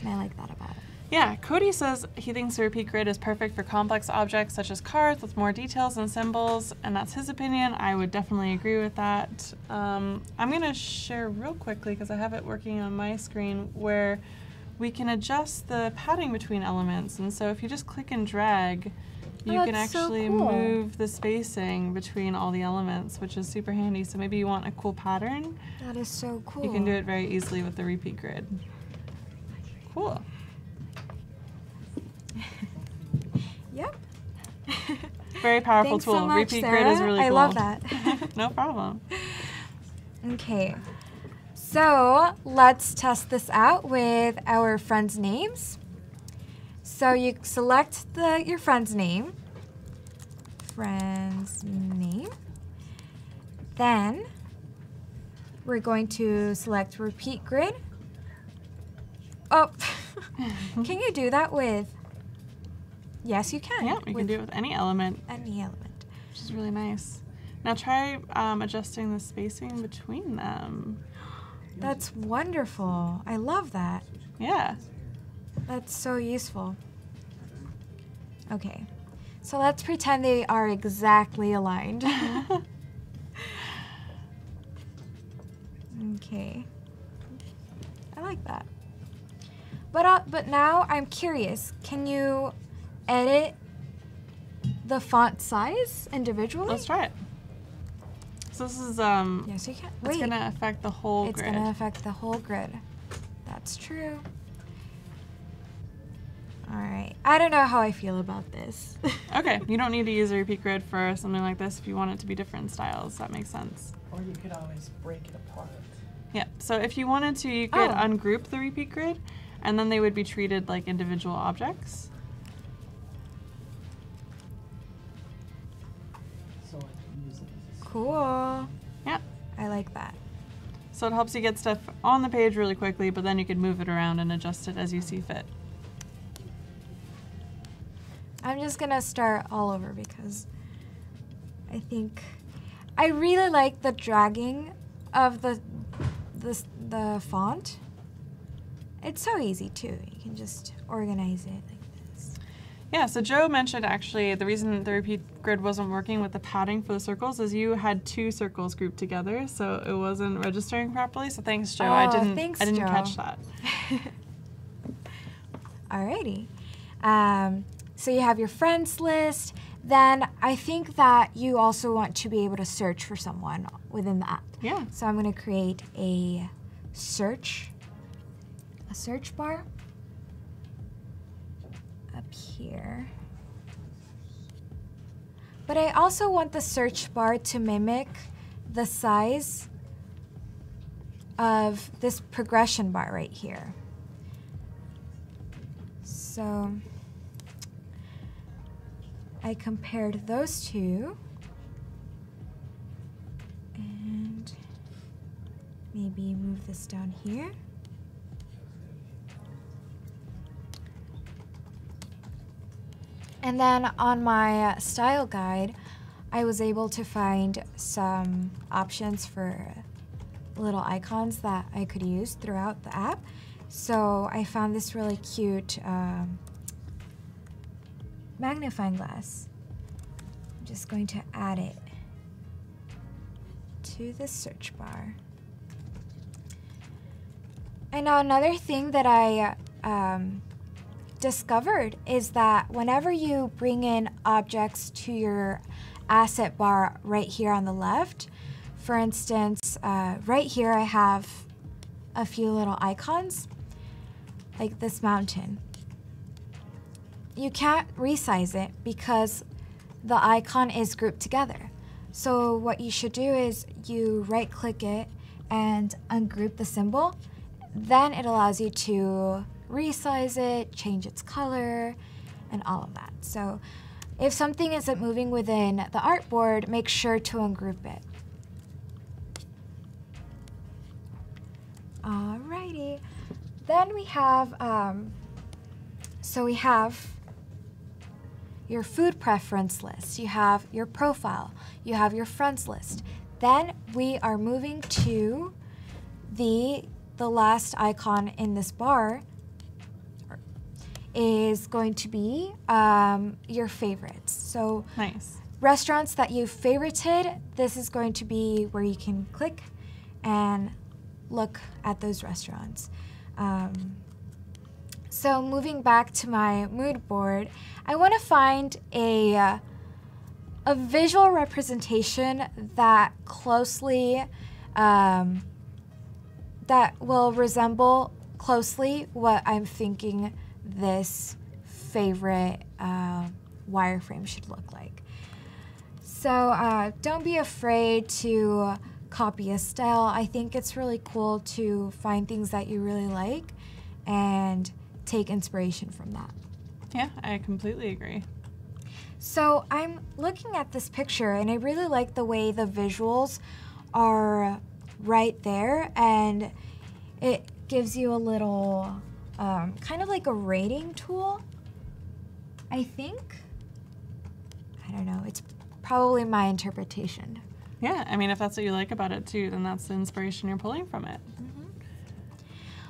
And I like that about it. Yeah, Cody says he thinks the repeat grid is perfect for complex objects such as cards with more details and symbols, and that's his opinion. I would definitely agree with that. Um, I'm gonna share real quickly, because I have it working on my screen, where we can adjust the padding between elements. And so if you just click and drag, you oh, can actually so cool. move the spacing between all the elements, which is super handy. So maybe you want a cool pattern. That is so cool. You can do it very easily with the repeat grid. Cool. Yep. Very powerful Thanks tool. So much, repeat Sarah. Grid is really I cool. I love that. No problem. Okay. So let's test this out with our friends' names. So you select the, your friend's name, friend's name. Then we're going to select repeat grid. Oh, can you do that with? Yes, you can. Yeah, you can do it with any element. Any element, which is really nice. Now try um, adjusting the spacing between them. That's wonderful. I love that. Yeah. That's so useful. Okay. So let's pretend they are exactly aligned. Okay. I like that. But uh, but now I'm curious. Can you edit the font size individually? Let's try it. So this is, um, yes, you can. Wait. It's gonna affect the whole it's grid. It's gonna affect the whole grid. That's true. All right, I don't know how I feel about this. Okay, you don't need to use a repeat grid for something like this if you want it to be different styles, that makes sense. Or you could always break it apart. Yeah, so if you wanted to, you could oh. ungroup the repeat grid, and then they would be treated like individual objects. Cool. Yeah. I like that. So it helps you get stuff on the page really quickly, but then you can move it around and adjust it as you see fit. I'm just gonna start all over because I think I really like the dragging of the the, the font. It's so easy too. You can just organize it. Yeah, so Joe mentioned actually the reason the repeat grid wasn't working with the padding for the circles is you had two circles grouped together, so it wasn't registering properly. So thanks, Joe. Oh, I didn't thanks, I didn't Joe. catch that. Alrighty. Um, so you have your friends list. Then I think that you also want to be able to search for someone within the app. Yeah. So I'm going to create a search, a search bar. Up here. But I also want the search bar to mimic the size of this progression bar right here. So I compared those two and maybe move this down here. And then on my style guide, I was able to find some options for little icons that I could use throughout the app. So I found this really cute um, magnifying glass. I'm just going to add it to the search bar. And now another thing that I um, discovered is that whenever you bring in objects to your asset bar right here on the left, for instance, uh, right here I have a few little icons, like this mountain. You can't resize it because the icon is grouped together. So what you should do is you right click it and ungroup the symbol. Then it allows you to resize it, change its color, and all of that. So if something isn't moving within the artboard, make sure to ungroup it. Alrighty, then we have, um, so we have your food preference list, you have your profile, you have your friends list. Then we are moving to the, the last icon in this bar is going to be um, your favorites. So nice. Restaurants that you've favorited, this is going to be where you can click and look at those restaurants. Um, so moving back to my mood board, I want to find a, a visual representation that closely, um, that will resemble closely what I'm thinking this favorite uh, wireframe should look like. So uh, don't be afraid to copy a style. I think it's really cool to find things that you really like and take inspiration from that. Yeah, I completely agree. So I'm looking at this picture and I really like the way the visuals are right there, and it gives you a little um, kind of like a rating tool, I think. I don't know, it's probably my interpretation. Yeah, I mean, if that's what you like about it too, then that's the inspiration you're pulling from it. Mm-hmm.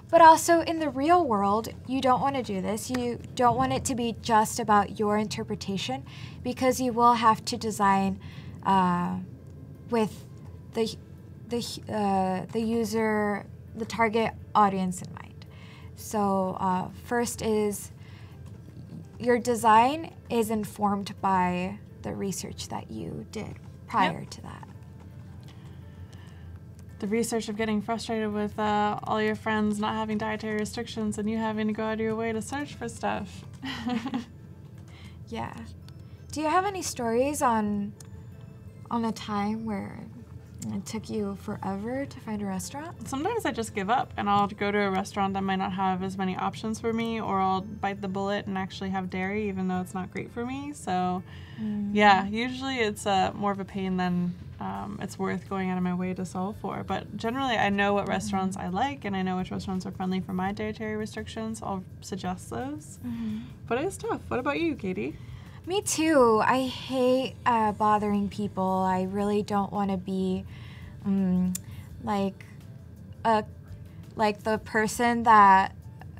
But also in the real world, you don't want to do this. You don't want it to be just about your interpretation, because you will have to design uh, with the the uh, the user, the target audience in mind. So uh, first is your design is informed by the research that you did prior yep. to that. The research of getting frustrated with uh, all your friends not having dietary restrictions and you having to go out of your way to search for stuff. Yeah. Do you have any stories on on a time where it took you forever to find a restaurant? Sometimes I just give up and I'll go to a restaurant that might not have as many options for me, or I'll bite the bullet and actually have dairy even though it's not great for me. So mm. yeah, usually it's uh, more of a pain than Um, it's worth going out of my way to solve for. But generally I know what restaurants I like and I know which restaurants are friendly for my dietary restrictions. I'll suggest those. Mm-hmm. But it's tough. What about you, Katie? Me too. I hate uh, bothering people. I really don't want to be um, like a, like the person that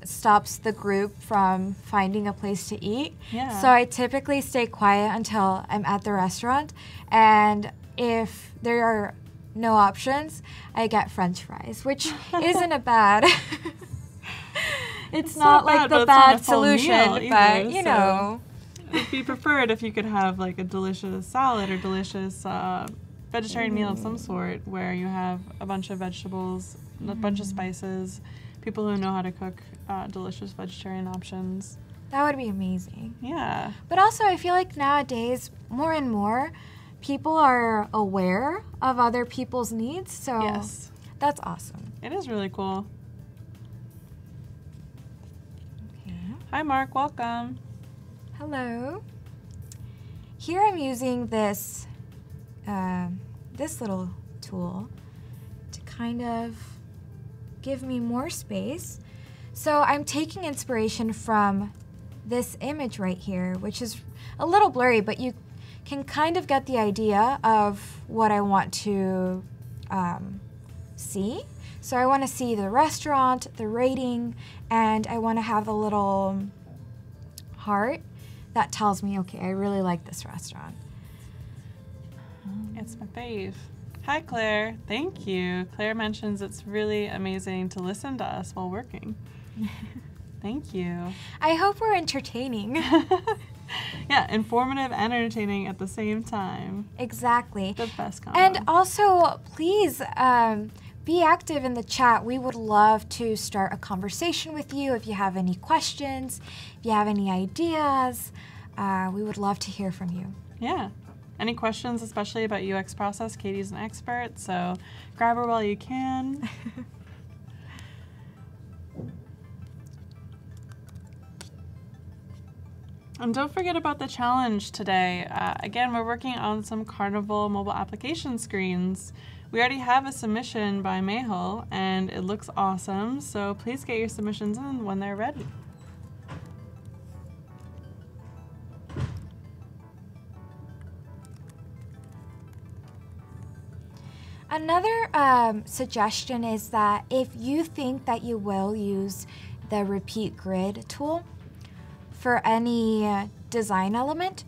stops the group from finding a place to eat. Yeah. So I typically stay quiet until I'm at the restaurant, and if there are no options, I get French fries, which isn't a bad. it's, it's not, not bad, like the bad solution, either, but you so know. It'd be preferred if you could have like a delicious salad or delicious uh, vegetarian mm. meal of some sort, where you have a bunch of vegetables, mm. a bunch of spices, people who know how to cook uh, delicious vegetarian options. That would be amazing. Yeah. But also, I feel like nowadays, more and more, people are aware of other people's needs, so yes. that's awesome. It is really cool. Okay. Hi Mark, welcome. Hello. Here I'm using this, uh, this little tool to kind of give me more space. So I'm taking inspiration from this image right here, which is a little blurry, but you can kind of get the idea of what I want to um, see. So I want to see the restaurant, the rating, and I want to have a little heart that tells me, okay, I really like this restaurant. It's my fave. Hi, Claire. Thank you. Claire mentions it's really amazing to listen to us while working. Thank you. I hope we're entertaining. Yeah, informative and entertaining at the same time. Exactly. The best combo. And also, please um, be active in the chat. We would love to start a conversation with you if you have any questions, if you have any ideas. Uh, we would love to hear from you. Yeah. Any questions, especially about U X process? Katie's an expert, so grab her while you can. And don't forget about the challenge today. Uh, again, we're working on some Carnival mobile application screens. We already have a submission by Mehul, and it looks awesome, so please get your submissions in when they're ready. Another um, suggestion is that if you think that you will use the repeat grid tool for any design element,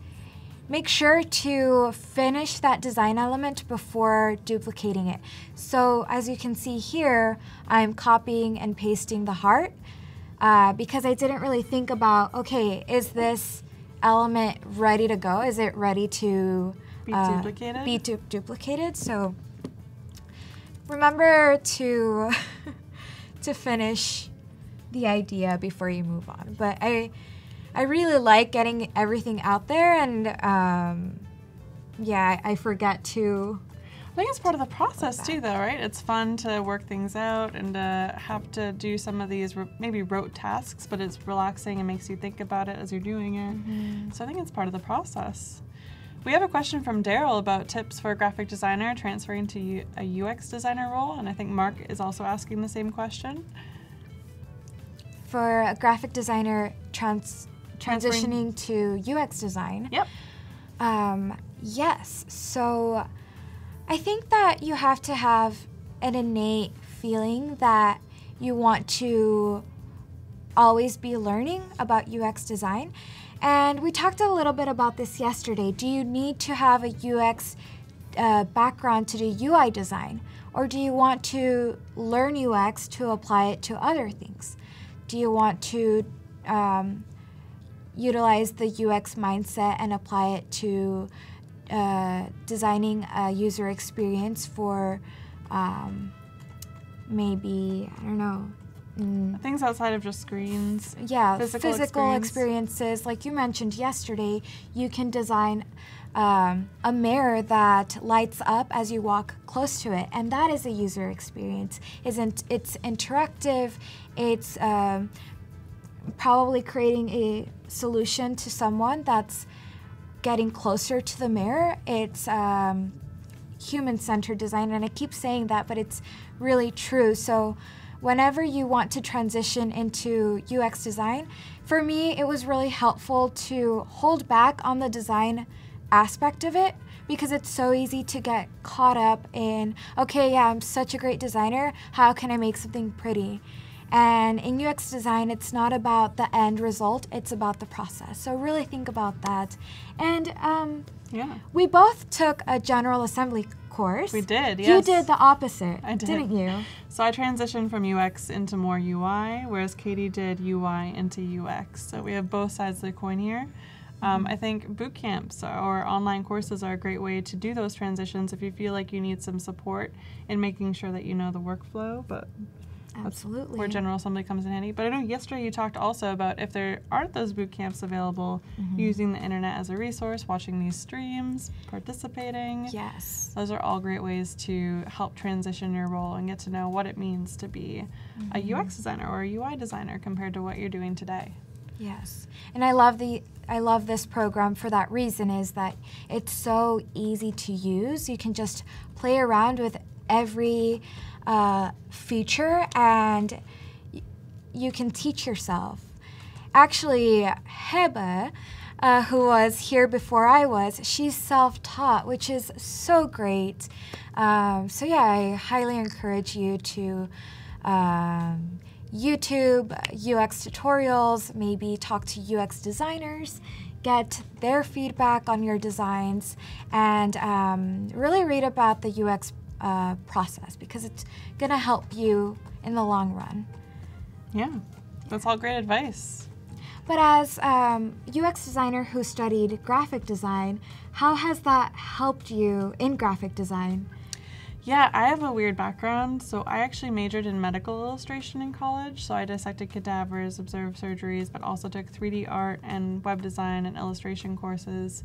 make sure to finish that design element before duplicating it. So as you can see here, I'm copying and pasting the heart uh, because I didn't really think about, okay, is this element ready to go? Is it ready to be uh, duplicated? Be du duplicated? So remember to to finish the idea before you move on. But I. I really like getting everything out there, and um, yeah, I forget to. I think it's part of the process too, though, right? It's fun to work things out and uh, have to do some of these maybe rote tasks, but it's relaxing and makes you think about it as you're doing it. Mm-hmm. So I think it's part of the process. We have a question from Daryl about tips for a graphic designer transferring to a U X designer role, and I think Mark is also asking the same question. For a graphic designer trans. Transitioning to U X design. Yep. Um, yes. So I think that you have to have an innate feeling that you want to always be learning about U X design. And we talked a little bit about this yesterday. Do you need to have a U X uh, background to do U I design? Or do you want to learn U X to apply it to other things? Do you want to um, utilize the U X mindset and apply it to uh, designing a user experience for um, maybe, I don't know. Mm, Things outside of just screens. Yeah, physical, physical experience. experiences. Like you mentioned yesterday, you can design um, a mirror that lights up as you walk close to it, and that is a user experience. Isn't It's interactive, it's um, probably creating a solution to someone that's getting closer to the mirror. It's um, human-centered design, and I keep saying that, but it's really true. So whenever you want to transition into U X design, for me, it was really helpful to hold back on the design aspect of it, because it's so easy to get caught up in, okay, yeah, I'm such a great designer, how can I make something pretty? And in U X design, it's not about the end result, it's about the process. So really think about that. And um, yeah. we both took a General Assembly course. We did, yes. You did the opposite, I did. didn't you? So I transitioned from U X into more U I, whereas Katie did U I into U X. So we have both sides of the coin here. Um, I think boot camps or online courses are a great way to do those transitions if you feel like you need some support in making sure that you know the workflow. But absolutely. That's where General Assembly comes in handy. But I know yesterday you talked also about if there aren't those boot camps available, mm-hmm. using the internet as a resource, watching these streams, participating. Yes. Those are all great ways to help transition your role and get to know what it means to be mm-hmm. a U X designer or a U I designer compared to what you're doing today. Yes. And I love the I love this program for that reason, is that it's so easy to use. You can just play around with every Uh, feature, and you can teach yourself. Actually, Heba, uh, who was here before I was, she's self-taught, which is so great. Um, so yeah, I highly encourage you to um, YouTube U X tutorials, maybe talk to U X designers, get their feedback on your designs, and um, really read about the U X uh, process because it's going to help you in the long run. Yeah, that's all great advice. But as um, U X designer who studied graphic design, how has that helped you in graphic design? Yeah, I have a weird background. So I actually majored in medical illustration in college. So I dissected cadavers, observed surgeries, but also took three D art and web design and illustration courses.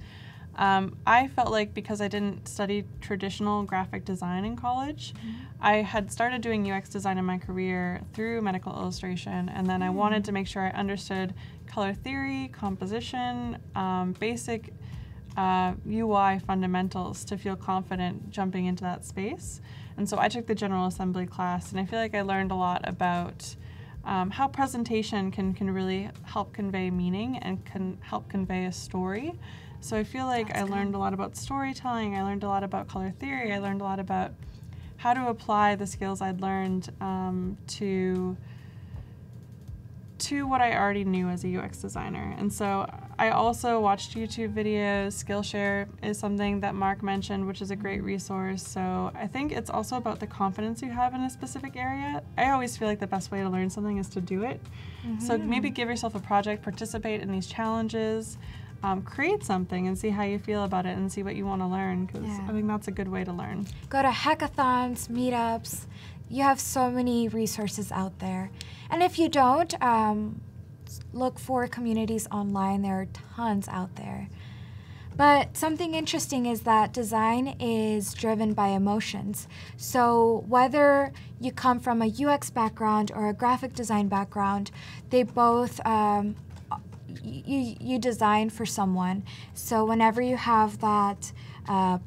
Um, I felt like because I didn't study traditional graphic design in college, mm-hmm. I had started doing U X design in my career through medical illustration, and then mm-hmm. I wanted to make sure I understood color theory, composition, um, basic uh, U I fundamentals to feel confident jumping into that space. And so I took the General Assembly class, and I feel like I learned a lot about um, how presentation can, can really help convey meaning and can help convey a story. So I feel like That's I learned good. a lot about storytelling, I learned a lot about color theory, I learned a lot about how to apply the skills I'd learned um, to, to what I already knew as a U X designer. And so I also watched YouTube videos. Skillshare is something that Mark mentioned, which is a great resource. So I think it's also about the confidence you have in a specific area. I always feel like the best way to learn something is to do it. Mm-hmm. So maybe give yourself a project, participate in these challenges, Um, create something and see how you feel about it and see what you want to learn, because yeah. I think that's a good way to learn. Go to hackathons, meetups. You have so many resources out there. And if you don't, um, look for communities online. There are tons out there. But something interesting is that design is driven by emotions. So whether you come from a U X background or a graphic design background, they both um, You, you design for someone. So whenever you have that uh,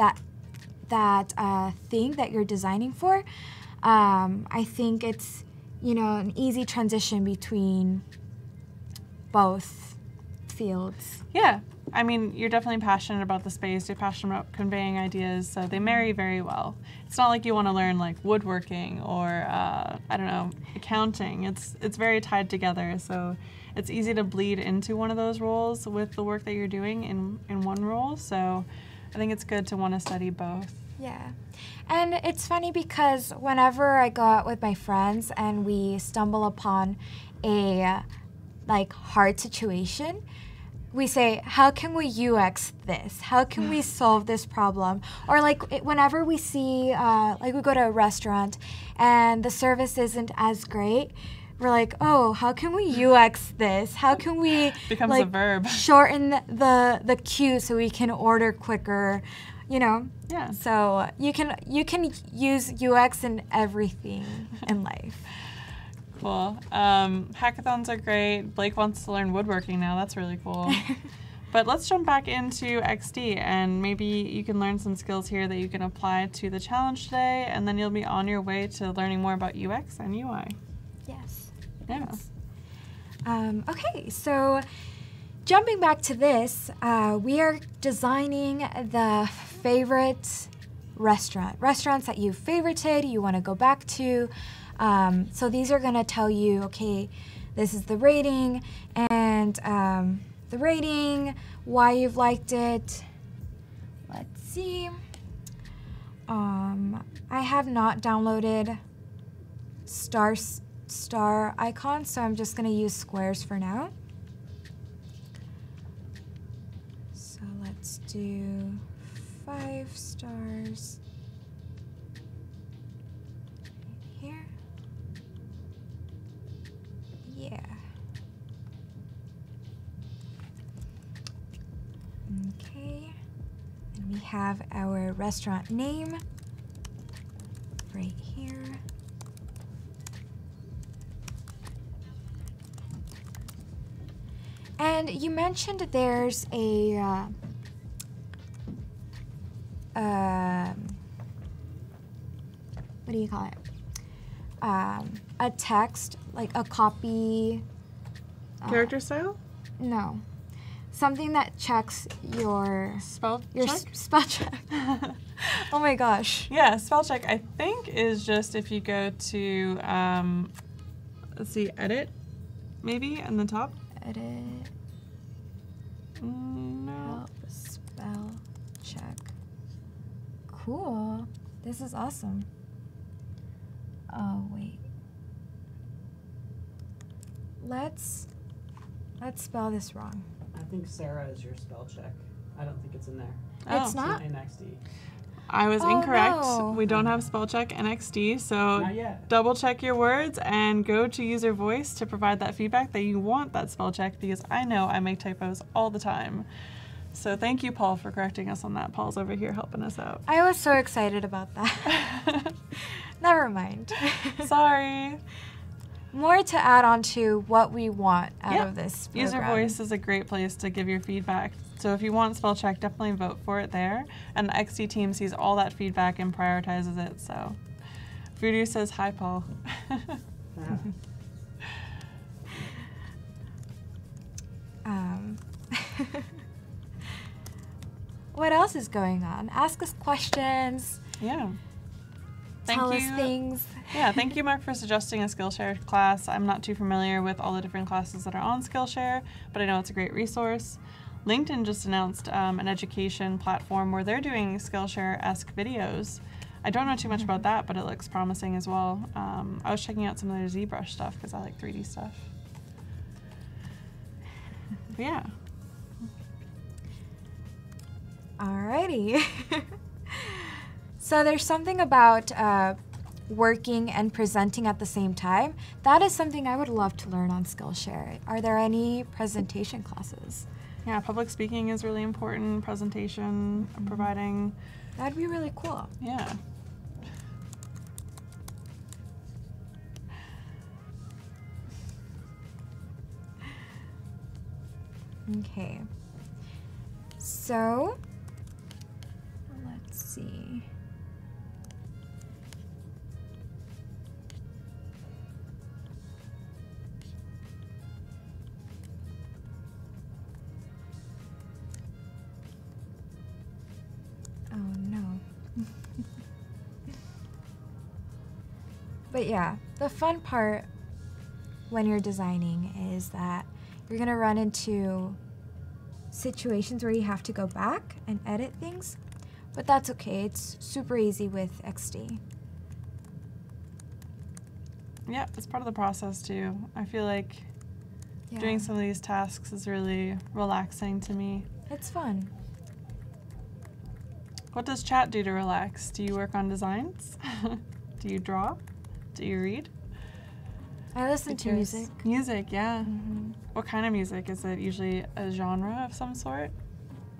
that that uh, thing that you're designing for, um, I think it's you know an easy transition between both fields. Yeah, I mean you're definitely passionate about the space. You're passionate about conveying ideas, so they marry very well. It's not like you want to learn like woodworking or uh, I don't know accounting. It's it's very tied together. So. It's easy to bleed into one of those roles with the work that you're doing in, in one role. So I think it's good to want to study both. Yeah. And it's funny because whenever I go out with my friends and we stumble upon a like hard situation, we say, how can we U X this? How can we solve this problem? Or like it, whenever we see, uh, like we go to a restaurant and the service isn't as great, we're like, oh, how can we U X this? How can we becomes like, a verb. Shorten the the queue so we can order quicker, you know? Yeah. So you can you can use U X in everything in life. Cool. Um, hackathons are great. Blake wants to learn woodworking now. That's really cool. But let's jump back into X D, and maybe you can learn some skills here that you can apply to the challenge today, and then you'll be on your way to learning more about U X and U I. Yes. Yes. Um, okay, so jumping back to this, uh, we are designing the favorite restaurant. Restaurants that you've favorited, you want to go back to. Um, so these are going to tell you, okay, this is the rating and um, the rating, why you've liked it. Let's see. Um, I have not downloaded stars. star icon, so I'm just going to use squares for now. So let's do five stars here. Yeah. Okay. And we have our restaurant name right here. And you mentioned there's a uh, uh, what do you call it? Um, a text, like a copy. Uh, Character style? No, something that checks your spell. Your check? Sp spell check. Oh my gosh. Yeah, spell check. I think is just if you go to um, let's see, edit, maybe on the top. Edit. No. Help spell check. Cool. This is awesome. Oh, wait. Let's, let's spell this wrong. I think Sarah is your spell check. I don't think it's in there. Oh. It's not? In X D. I was oh, incorrect. No. We don't have spell check in X D, so double check your words and go to user voice to provide that feedback that you want that spell check, because I know I make typos all the time. So thank you, Paul, for correcting us on that. Paul's over here helping us out. I was so excited about that. Never mind. Sorry. More to add on to what we want out yeah. of this program. User voice is a great place to give your feedback. So if you want spell check, definitely vote for it there. And the X D team sees all that feedback and prioritizes it. So Voodoo says, hi, Paul. Yeah. um. What else is going on? Ask us questions. Yeah. Thank Tell you. us things. Yeah, thank you, Mark, for suggesting a Skillshare class. I'm not too familiar with all the different classes that are on Skillshare, but I know it's a great resource. LinkedIn just announced um, an education platform where they're doing Skillshare-esque videos. I don't know too much about that, but it looks promising as well. Um, I was checking out some of their ZBrush stuff because I like three D stuff. But yeah. Alrighty. So there's something about uh, working and presenting at the same time. That is something I would love to learn on Skillshare. Are there any presentation classes? Yeah, public speaking is really important, presentation, mm-hmm. providing. That'd be really cool. Yeah. Okay. So, let's see. Oh no. But yeah, the fun part when you're designing is that you're gonna run into situations where you have to go back and edit things, but that's okay. It's super easy with X D. Yeah, it's part of the process too. I feel like yeah. doing some of these tasks is really relaxing to me. It's fun. What does chat do to relax? Do you work on designs? Do you draw? Do you read? I listen to music. Music, yeah. Mm-hmm. What kind of music? Is it usually a genre of some sort?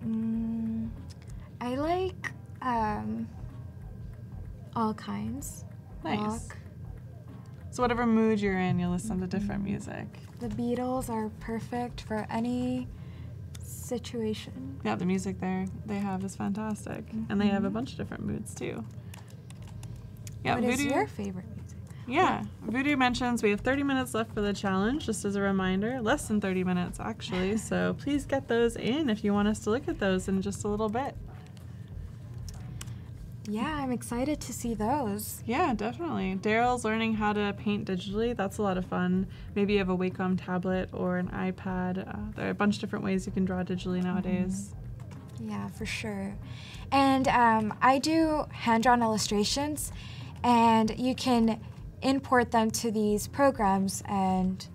Mm, I like um, all kinds. Nice. Rock. So whatever mood you're in, you'll listen mm-hmm. to different music. The Beatles are perfect for any situation. Yeah, the music there they have is fantastic. Mm-hmm. And they have a bunch of different moods too. Yeah, what is your favorite music? Yeah, Voodoo mentions we have thirty minutes left for the challenge, just as a reminder. Less than thirty minutes, actually, so please get those in if you want us to look at those in just a little bit. Yeah, I'm excited to see those. Yeah, definitely. Daryl's learning how to paint digitally. That's a lot of fun. Maybe you have a Wacom tablet or an iPad. Uh, there are a bunch of different ways you can draw digitally nowadays. Mm-hmm. Yeah, for sure. And um, I do hand-drawn illustrations, and you can import them to these programs and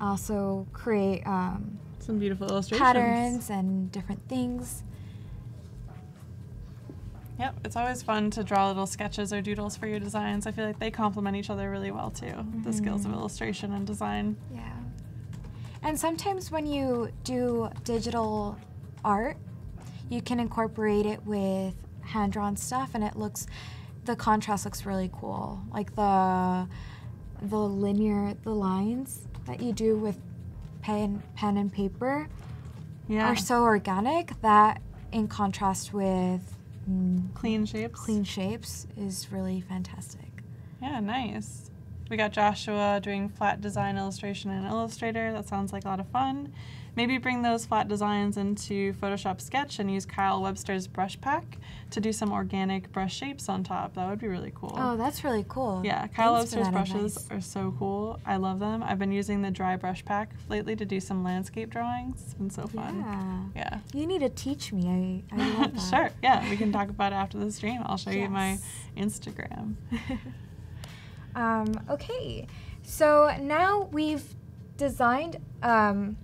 also create um, some beautiful illustrations, patterns and different things. Yep, it's always fun to draw little sketches or doodles for your designs. I feel like they complement each other really well too, mm-hmm. the skills of illustration and design. Yeah. And sometimes when you do digital art, you can incorporate it with hand-drawn stuff and it looks, the contrast looks really cool. Like the the linear, the lines that you do with pen, pen and paper yeah. are so organic that in contrast with clean shapes. Clean shapes is really fantastic. Yeah, nice. We got Joshua doing flat design illustration in Illustrator. That sounds like a lot of fun. Maybe bring those flat designs into Photoshop Sketch and use Kyle Webster's brush pack to do some organic brush shapes on top. That would be really cool. Oh, that's really cool. Yeah, Kyle Thanks Webster's brushes advice. are so cool. I love them. I've been using the dry brush pack lately to do some landscape drawings. It's been so fun. Yeah. yeah. You need to teach me. I, I love that. Sure. Yeah, we can talk about it after the stream. I'll show yes. you my Instagram. um, okay. So now we've designed um,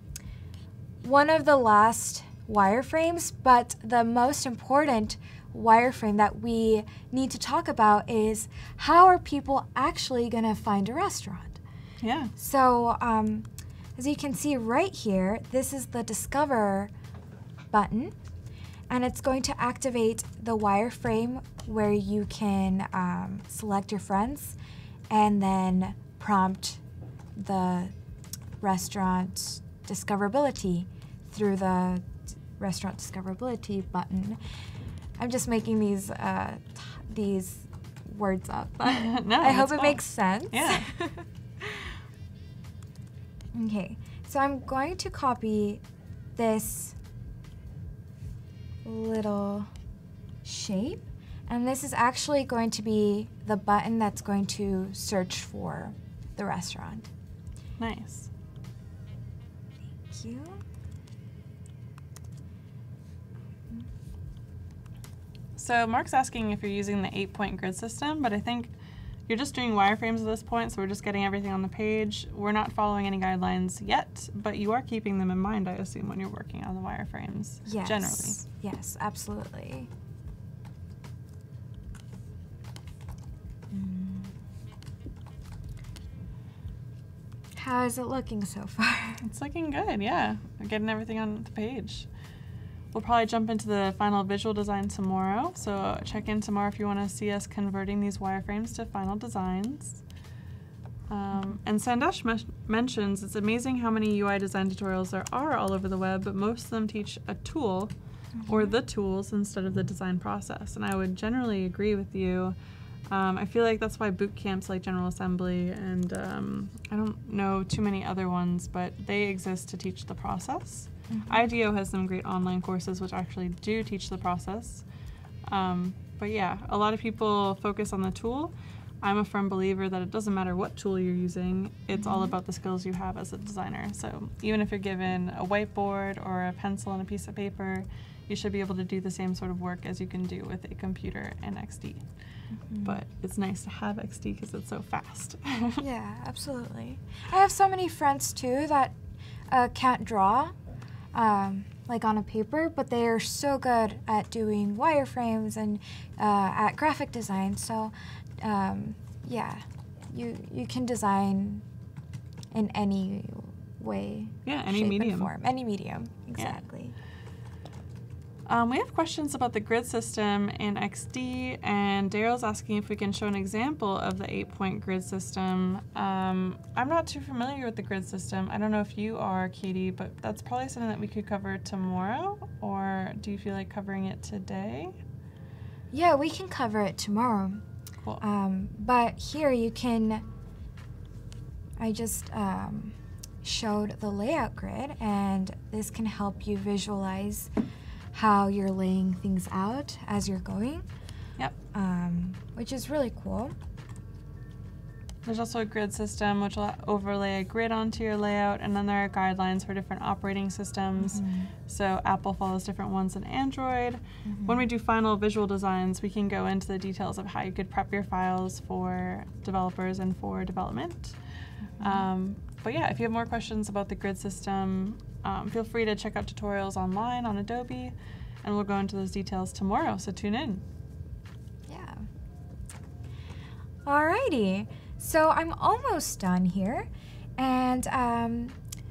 one of the last wireframes, but the most important wireframe that we need to talk about is how are people actually going to find a restaurant? Yeah. So um, as you can see right here, this is the Discover button, and it's going to activate the wireframe where you can um, select your friends and then prompt the restaurant discoverability through the restaurant discoverability button. I'm just making these uh, t these words up. no, I hope it cool. makes sense. Yeah. Okay, so I'm going to copy this little shape, and this is actually going to be the button that's going to search for the restaurant. Nice. Thank you. So Mark's asking if you're using the eight-point grid system, but I think you're just doing wireframes at this point, so we're just getting everything on the page. We're not following any guidelines yet, but you are keeping them in mind, I assume, when you're working on the wireframes, yes. generally. Yes, absolutely. Mm. How is it looking so far? It's looking good, yeah. We're getting everything on the page. We'll probably jump into the final visual design tomorrow, so check in tomorrow if you want to see us converting these wireframes to final designs. Um, and Sandesh mentions, it's amazing how many U I design tutorials there are all over the web, but most of them teach a tool mm-hmm. or the tools instead of the design process. And I would generally agree with you. Um, I feel like that's why boot camps like General Assembly and um, I don't know too many other ones, but they exist to teach the process. Mm-hmm. IDEO has some great online courses which actually do teach the process. Um, but yeah, a lot of people focus on the tool. I'm a firm believer that it doesn't matter what tool you're using, it's mm-hmm. all about the skills you have as a designer. So even if you're given a whiteboard or a pencil and a piece of paper, you should be able to do the same sort of work as you can do with a computer and X D. Mm-hmm. But it's nice to have X D because it's so fast. Yeah, absolutely. I have so many friends too that uh, can't draw. Um, like on a paper, but they are so good at doing wireframes and uh, at graphic design. So, um, yeah, you you can design in any way. Yeah, any shape medium. And form. Any medium, exactly. Yeah. Um, we have questions about the grid system in X D, and Daryl's asking if we can show an example of the eight-point grid system. Um, I'm not too familiar with the grid system. I don't know if you are, Katie, but that's probably something that we could cover tomorrow, or do you feel like covering it today? Yeah, we can cover it tomorrow. Cool. Um, but here you can, I just um, showed the layout grid, and this can help you visualize how you're laying things out as you're going. Yep. Um, which is really cool. There's also a grid system which will overlay a grid onto your layout, and then there are guidelines for different operating systems. Mm-hmm. So Apple follows different ones than Android. Mm-hmm. When we do final visual designs, we can go into the details of how you could prep your files for developers and for development. Mm-hmm. Um, but yeah, if you have more questions about the grid system, um, feel free to check out tutorials online on Adobe, and we'll go into those details tomorrow, so tune in. Yeah. Alrighty. So I'm almost done here, and um,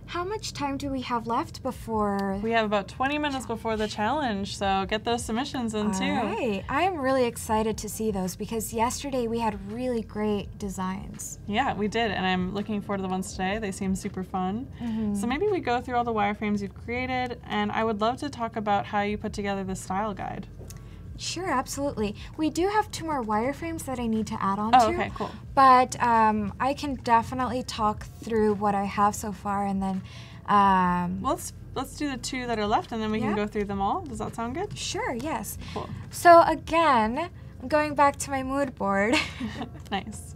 how much time do we have left before? We have about twenty minutes before the challenge, so get those submissions in too. All right, I'm really excited to see those because yesterday we had really great designs. Yeah, we did, and I'm looking forward to the ones today. They seem super fun. Mm-hmm. So maybe we go through all the wireframes you've created, and I would love to talk about how you put together the style guide. Sure, absolutely. We do have two more wireframes that I need to add on oh, to. Okay, cool. But um, I can definitely talk through what I have so far, and then. Um, well, let's let's do the two that are left and then we yeah. can go through them all. Does that sound good? Sure, yes. Cool. So again, I'm going back to my mood board. Nice.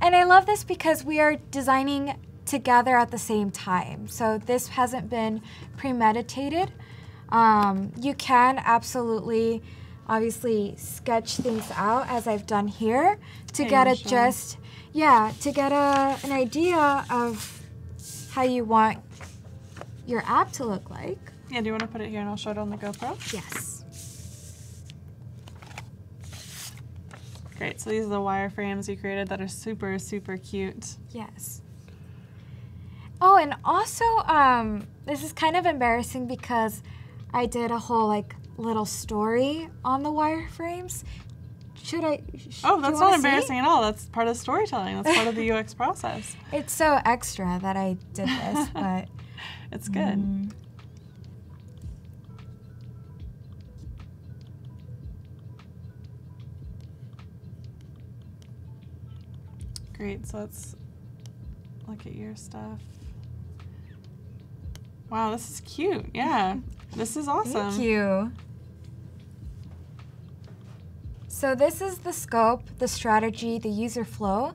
And I love this because we are designing together at the same time. So this hasn't been premeditated. Um, you can absolutely, obviously, sketch things out as I've done here to get a just, yeah, to get a, an idea of how you want your app to look like. Yeah, do you want to put it here and I'll show it on the GoPro? Yes. Great, so these are the wireframes you created that are super, super cute. Yes. Oh, and also, um, this is kind of embarrassing because I did a whole like little story on the wireframes. Should I? Sh oh, that's not embarrassing see? at all. That's part of storytelling. That's part of the U X process. It's so extra that I did this, but. It's good. Mm. Great, so let's look at your stuff. Wow, this is cute. Yeah, this is awesome. Thank you. So this is the scope, the strategy, the user flow.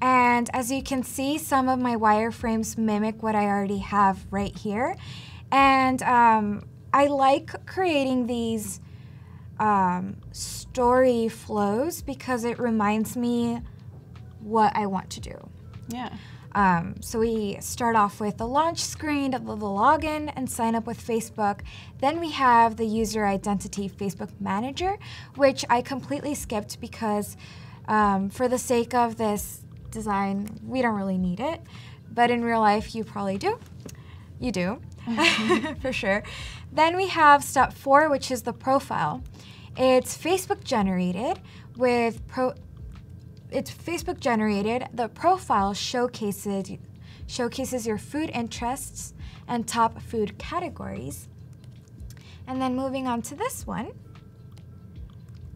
And as you can see, some of my wireframes mimic what I already have right here. And um, I like creating these um, story flows because it reminds me what I want to do. Yeah. Um, so we start off with the launch screen, the login, and sign up with Facebook. Then we have the user identity Facebook manager, which I completely skipped because um, for the sake of this design, we don't really need it, but in real life you probably do. You do, for sure. Then we have step four, which is the profile. It's Facebook generated with pro. It's Facebook generated. The profile showcases showcases your food interests and top food categories. And then moving on to this one,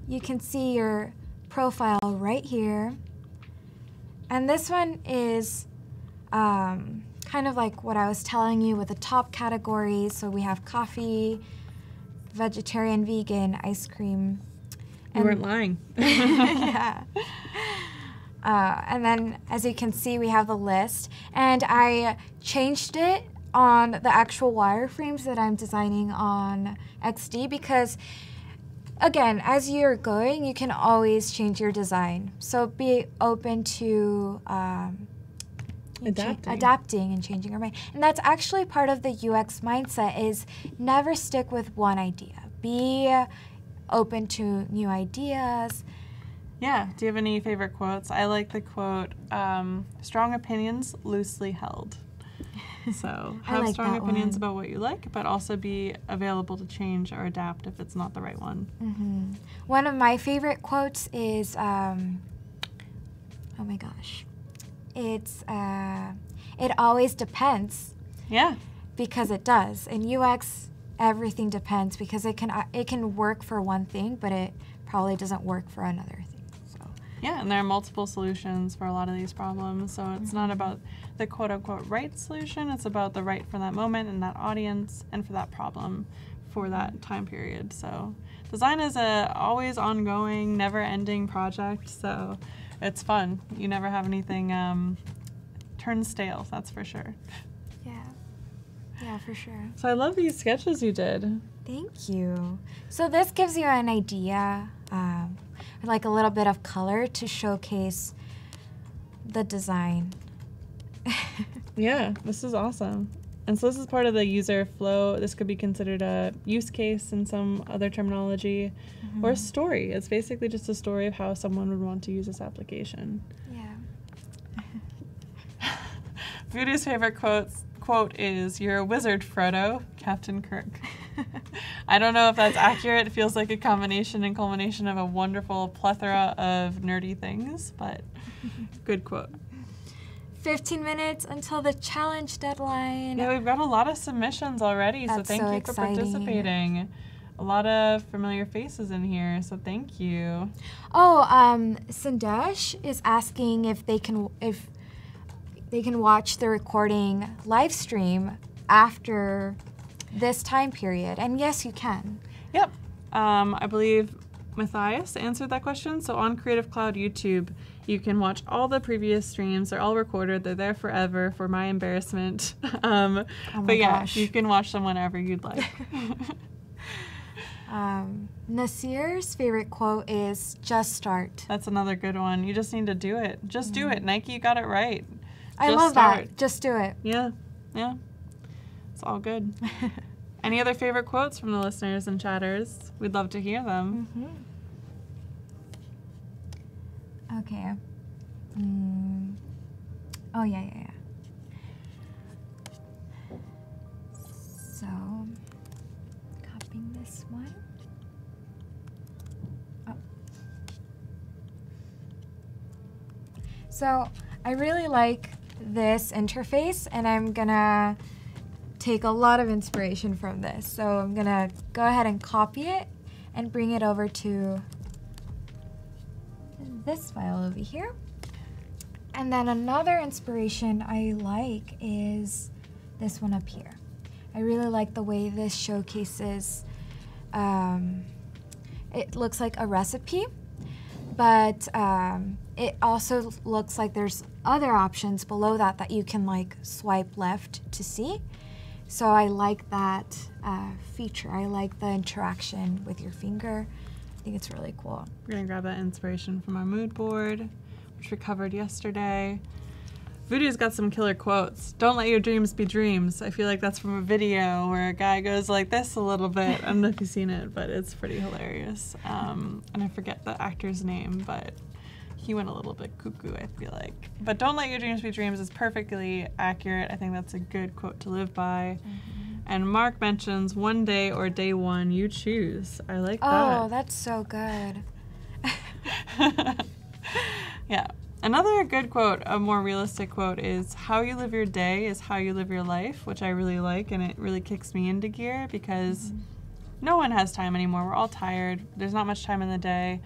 you can see your profile right here. And this one is um, kind of like what I was telling you with the top categories. So we have coffee, vegetarian, vegan, ice cream. And you weren't lying. Yeah. Uh, and then, as you can see, we have the list. And I changed it on the actual wireframes that I'm designing on X D because, again, as you're going, you can always change your design. So be open to um, adapting. adapting and changing your mind. And that's actually part of the U X mindset is never stick with one idea. Be open to new ideas. Yeah. Do you have any favorite quotes? I like the quote, um, strong opinions loosely held. So have like strong opinions one. about what you like, but also be available to change or adapt if it's not the right one. Mm-hmm. One of my favorite quotes is, um, oh my gosh, it's, uh, it always depends. Yeah. Because it does. In U X, everything depends because it can, uh, it can work for one thing, but it probably doesn't work for another thing. Yeah, and there are multiple solutions for a lot of these problems, so it's not about the quote-unquote right solution, it's about the right for that moment and that audience and for that problem for that time period. So design is a always ongoing, never-ending project, so it's fun. You never have anything um, turn stale, that's for sure. Yeah, yeah, for sure. So I love these sketches you did. Thank you. So this gives you an idea. Um, like a little bit of color to showcase the design. Yeah, this is awesome. And so this is part of the user flow. This could be considered a use case in some other terminology, mm-hmm. or a story. It's basically just a story of how someone would want to use this application. Yeah. Voodoo's favorite quotes, quote is, "You're a wizard, Frodo, Captain Kirk." I don't know if that's accurate. It feels like a combination and culmination of a wonderful plethora of nerdy things, but good quote. fifteen minutes until the challenge deadline. Yeah, we've got a lot of submissions already, that's so thank so you exciting. for participating. A lot of familiar faces in here, so thank you. Oh, um, Sandesh is asking if they can if they can watch the recording live stream after this time period? And yes, you can. Yep. Um, I believe Matthias answered that question. So on Creative Cloud YouTube, you can watch all the previous streams. They're all recorded. They're there forever for my embarrassment. Um, oh my but yeah, gosh. You can watch them whenever you'd like. um, Nasir's favorite quote is, just start. That's another good one. You just need to do it. Just mm-hmm. do it. Nike, you got it right. I just love start. that. Just do it. Yeah. Yeah. It's all good. Any other favorite quotes from the listeners and chatters? We'd love to hear them. Mm-hmm. Okay. Mm. Oh, yeah, yeah, yeah. So, copying this one. Oh. So, I really like this interface, and I'm gonna take a lot of inspiration from this. So I'm gonna go ahead and copy it and bring it over to this file over here. And then another inspiration I like is this one up here. I really like the way this showcases, um, it looks like a recipe, but um, it also looks like there's other options below that that you can like swipe left to see. So I like that uh, feature. I like the interaction with your finger. I think it's really cool. We're gonna grab that inspiration from our mood board, which we covered yesterday. Voodoo's got some killer quotes. Don't let your dreams be dreams. I feel like that's from a video where a guy goes like this a little bit. I don't know if you've seen it, but it's pretty hilarious. Um, and I forget the actor's name, but he went a little bit cuckoo, I feel like. But don't let your dreams be dreams is perfectly accurate. I think that's a good quote to live by. Mm-hmm. And Mark mentions one day or day one, you choose. I like oh, that. Oh, that's so good. Yeah. Another good quote, a more realistic quote, is how you live your day is how you live your life, which I really like, and it really kicks me into gear because mm-hmm. no one has time anymore. We're all tired. There's not much time in the day.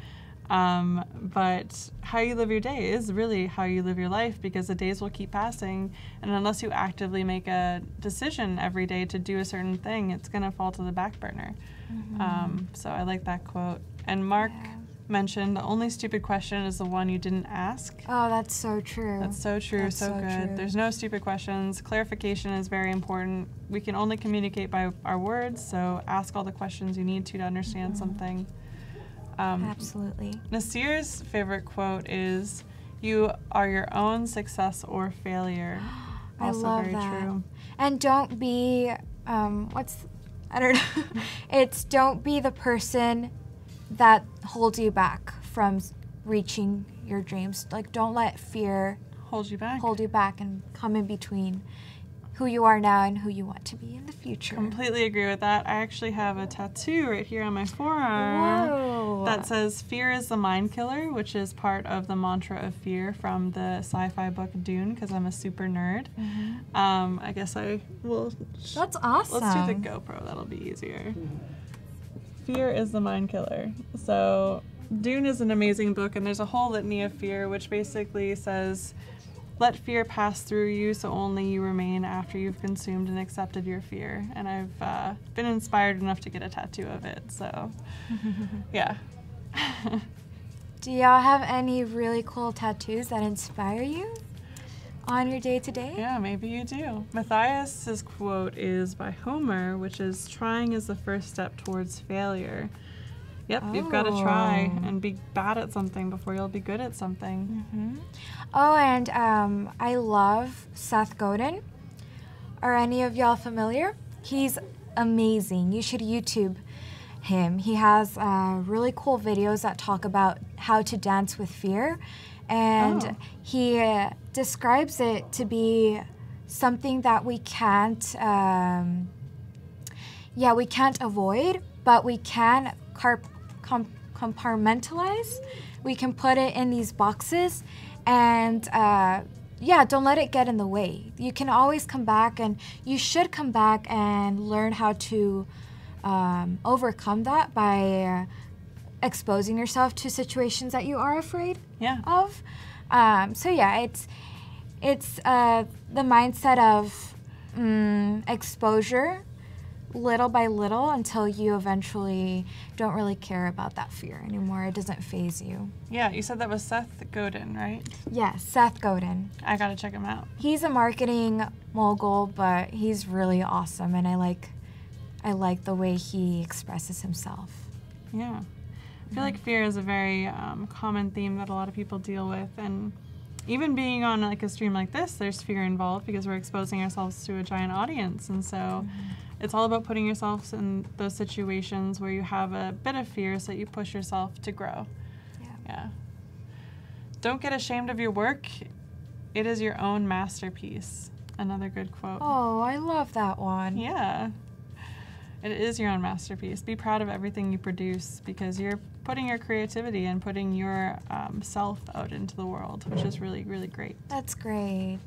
Um, but how you live your day is really how you live your life, because the days will keep passing, and unless you actively make a decision every day to do a certain thing, it's going to fall to the back burner. Mm-hmm. Um, so I like that quote. And Mark yeah. mentioned the only stupid question is the one you didn't ask. Oh, that's so true. That's so true, that's so, so good. True. There's no stupid questions. Clarification is very important. We can only communicate by our words, so ask all the questions you need to to understand mm-hmm. something. Um, Absolutely. Nasir's favorite quote is, you are your own success or failure. I also love very that. True. And don't be, um, what's, I don't know, it's don't be the person that holds you back from reaching your dreams. Like, don't let fear hold you back, hold you back and come in between who you are now and who you want to be in the future. Completely agree with that. I actually have a tattoo right here on my forearm Whoa. that says, fear is the mind killer, which is part of the mantra of fear from the sci-fi book Dune, because I'm a super nerd. Mm-hmm. um, I guess I will... That's awesome. Let's do the GoPro. That'll be easier. Fear is the mind killer. So Dune is an amazing book, and there's a whole litany of fear, which basically says, let fear pass through you so only you remain after you've consumed and accepted your fear. And I've uh, been inspired enough to get a tattoo of it, so yeah. Do y'all have any really cool tattoos that inspire you on your day-to-day? Yeah, maybe you do. Matthias's quote is by Homer, which is, trying is the first step towards failure. Yep, oh. you've got to try and be bad at something before you'll be good at something. Mm-hmm. Oh, and um, I love Seth Godin. Are any of y'all familiar? He's amazing. You should YouTube him. He has uh, really cool videos that talk about how to dance with fear. And oh. he uh, describes it to be something that we can't, um, yeah, we can't avoid, but we can carp com compartmentalize. We can put it in these boxes, and uh, yeah, don't let it get in the way. You can always come back, and you should come back and learn how to um, overcome that by uh, exposing yourself to situations that you are afraid yeah. of. Um, so yeah, it's it's uh, the mindset of mm, exposure little by little until you eventually don't really care about that fear anymore. It doesn't phase you. Yeah, you said that was Seth Godin, right? Yes, yeah, Seth Godin. I gotta check him out. He's a marketing mogul, but he's really awesome, and I like, I like the way he expresses himself. Yeah. I feel like fear is a very um, common theme that a lot of people deal with, and even being on like a stream like this, there's fear involved because we're exposing ourselves to a giant audience, and so mm-hmm. it's all about putting yourself in those situations where you have a bit of fear so that you push yourself to grow. Yeah. Yeah. Don't get ashamed of your work. It is your own masterpiece. Another good quote. Oh, I love that one. Yeah. It is your own masterpiece. Be proud of everything you produce because you're putting your creativity and putting your um, self out into the world, which is really, really great. That's great.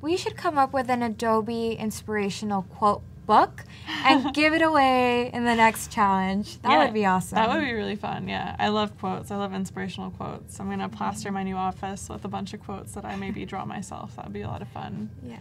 We should come up with an Adobe inspirational quote book and give it away in the next challenge. That yeah, would be awesome. That would be really fun, yeah. I love quotes. I love inspirational quotes. I'm going to plaster my new office with a bunch of quotes that I maybe draw myself. That would be a lot of fun. Yeah.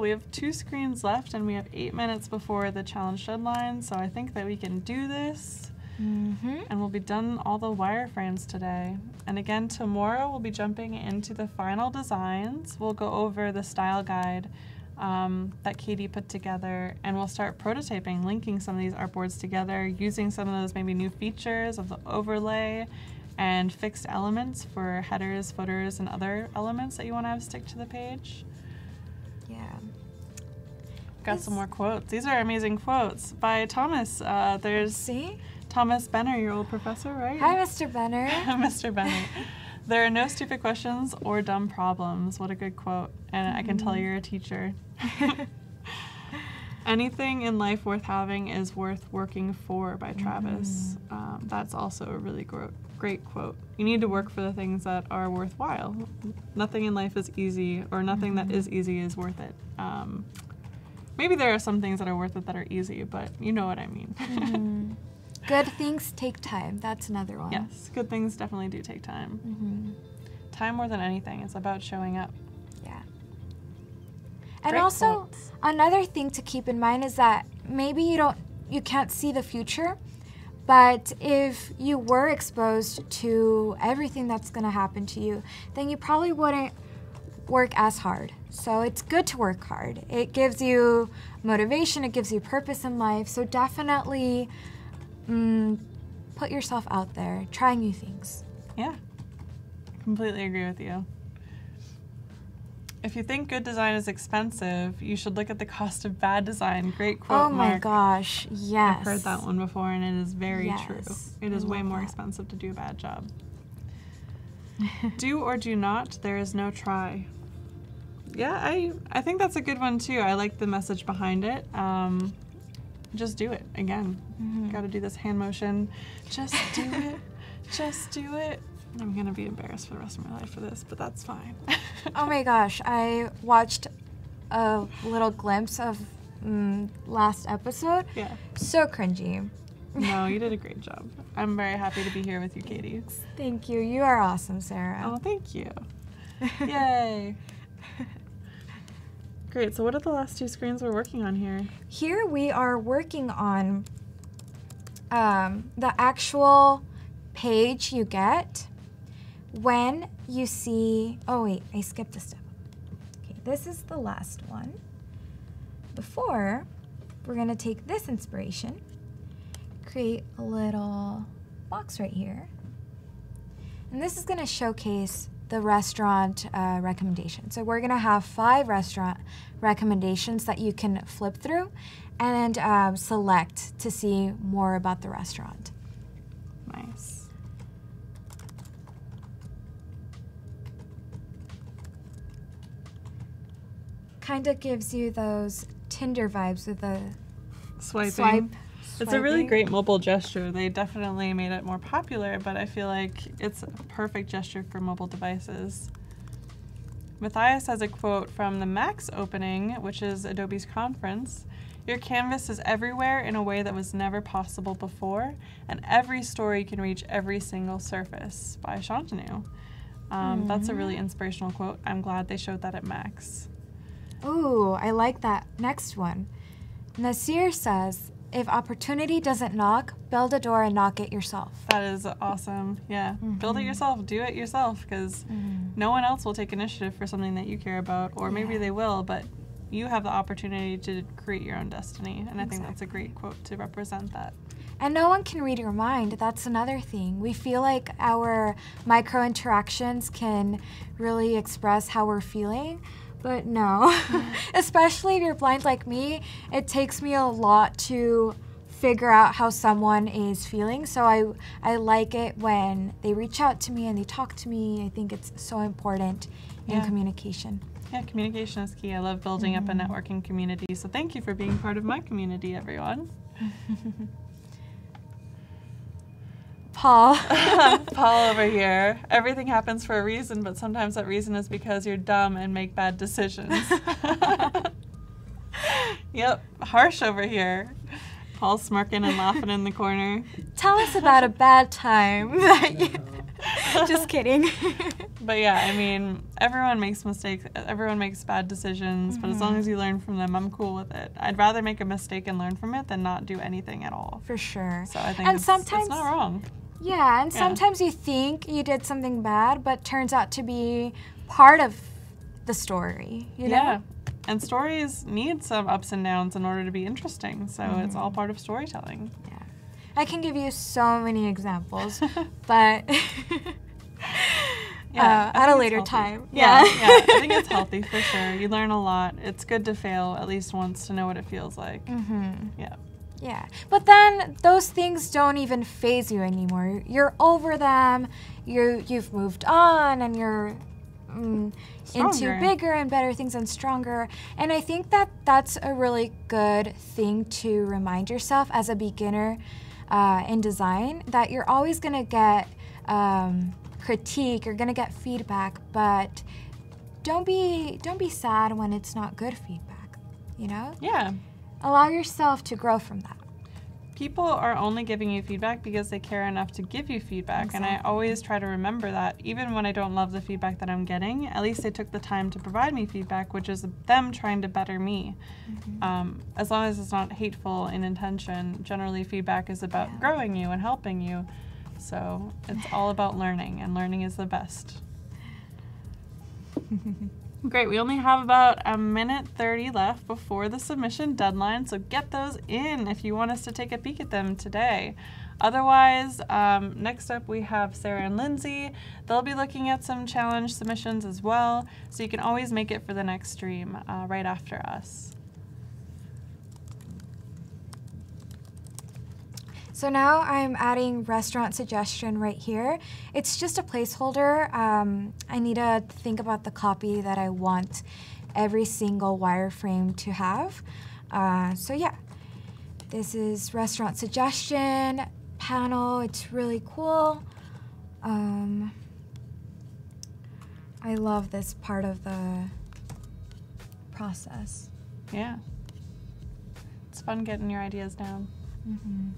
We have two screens left and we have eight minutes before the challenge deadline, so I think that we can do this. Mm-hmm. And we'll be done all the wireframes today. And again, tomorrow we'll be jumping into the final designs. We'll go over the style guide um, that Katy put together, and we'll start prototyping, linking some of these artboards together, using some of those maybe new features of the overlay and fixed elements for headers, footers, and other elements that you want to have stick to the page. Yeah. Got some more quotes. These are amazing quotes by Thomas. Uh, there's See? Thomas Benner, your old professor, right? Hi, Mister Benner. Mister Benner. There are no stupid questions or dumb problems. What a good quote. And mm. I can tell you're a teacher. Anything in life worth having is worth working for by Travis. Mm. Um, that's also a really great quote. You need to work for the things that are worthwhile. Nothing in life is easy, or nothing mm. that is easy is worth it. Um, maybe there are some things that are worth it that are easy, but you know what I mean. Mm. Good things take time. That's another one. Yes, good things definitely do take time. Mm-hmm. Time more than anything. It's about showing up. And Great also, points. Another thing to keep in mind is that maybe you don't, you can't see the future, but if you were exposed to everything that's going to happen to you, then you probably wouldn't work as hard. So it's good to work hard. It gives you motivation. It gives you purpose in life. So definitely mm, put yourself out there. Try new things. Yeah, I completely agree with you. If you think good design is expensive, you should look at the cost of bad design. Great quote, Mark. Oh my Mark. gosh, yes. I've heard that one before, and it is very yes. true. It is way more that. expensive to do a bad job. Do or do not, there is no try. Yeah, I, I think that's a good one, too. I like the message behind it. Um, just do it, again. Mm-hmm. Got to do this hand motion. Just do it. Just do it. I'm going to be embarrassed for the rest of my life for this, but that's fine. Oh my gosh, I watched a little glimpse of mm, last episode. Yeah. So cringy. No, you did a great job. I'm very happy to be here with you, Katy. Thank you. You are awesome, Sarah. Oh, thank you. Yay. Great. So what are the last two screens we're working on here? Here we are working on um, the actual page you get when you see, oh wait, I skipped a step. Okay, this is the last one. Before, we're gonna take this inspiration, create a little box right here, and this is gonna showcase the restaurant uh, recommendation. So we're gonna have five restaurant recommendations that you can flip through and um, select to see more about the restaurant. Nice. Kind of gives you those Tinder vibes with the swiping. Swipe, it's swiping. A really great mobile gesture. They definitely made it more popular, but I feel like it's a perfect gesture for mobile devices. Matthias has a quote from the Max opening, which is Adobe's conference. Your canvas is everywhere in a way that was never possible before, and every story can reach every single surface, by Shantanu. Um, mm. That's a really inspirational quote. I'm glad they showed that at Max. Ooh, I like that next one. Nasir says, if opportunity doesn't knock, build a door and knock it yourself. That is awesome. Yeah. Mm-hmm. Build it yourself. Do it yourself, because mm-hmm. no one else will take initiative for something that you care about, or maybe yeah. they will, but you have the opportunity to create your own destiny. And exactly. I think that's a great quote to represent that. And no one can read your mind. That's another thing. We feel like our micro interactions can really express how we're feeling. But no, yeah. especially if you're blind like me, it takes me a lot to figure out how someone is feeling. So I, I like it when they reach out to me and they talk to me. I think it's so important yeah. in communication. Yeah, communication is key. I love building mm-hmm. up a networking community. So thank you for being part of my community, everyone. Paul. Paul over here. Everything happens for a reason, but sometimes that reason is because you're dumb and make bad decisions. Yep, harsh over here. Paul's smirking and laughing in the corner. Tell us about a bad time. Just kidding. But yeah, I mean, everyone makes mistakes. Everyone makes bad decisions, mm-hmm. but as long as you learn from them, I'm cool with it. I'd rather make a mistake and learn from it than not do anything at all. For sure. So I think and it's, sometimes, it's not wrong. Yeah, and yeah. sometimes you think you did something bad, but turns out to be part of the story, you know? Yeah, and stories need some ups and downs in order to be interesting, so mm-hmm. it's all part of storytelling. Yeah. I can give you so many examples, but yeah, uh, at a later healthy. time. Yeah, yeah. yeah, I think it's healthy for sure. You learn a lot. It's good to fail at least once to know what it feels like. Mm-hmm. Yeah. Yeah, but then those things don't even faze you anymore. You're over them. You you've moved on, and you're mm, into bigger and better things and stronger. And I think that that's a really good thing to remind yourself as a beginner. Uh, in design, that you're always gonna get um, critique, you're gonna get feedback, but don't be don't be sad when it's not good feedback, you know? Yeah. Allow yourself to grow from that. People are only giving you feedback because they care enough to give you feedback, exactly. and I always try to remember that, even when I don't love the feedback that I'm getting, at least they took the time to provide me feedback, which is them trying to better me. Mm-hmm. Um, as long as it's not hateful in intention, generally feedback is about yeah. growing you and helping you, so it's all about learning, and learning is the best. Great, we only have about a minute thirty left before the submission deadline, so get those in if you want us to take a peek at them today. Otherwise, um, next up we have Sarah and Lindsay. They'll be looking at some challenge submissions as well, so you can always make it for the next stream uh, right after us. So now I'm adding restaurant suggestion right here. It's just a placeholder. Um, I need to think about the copy that I want every single wireframe to have. Uh, so yeah, this is restaurant suggestion panel. It's really cool. Um, I love this part of the process. Yeah, it's fun getting your ideas down. Mm-hmm.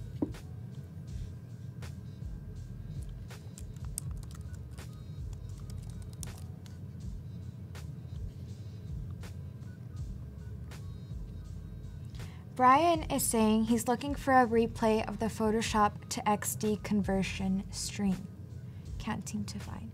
Brian is saying he's looking for a replay of the Photoshop to X D conversion stream. Can't seem to find.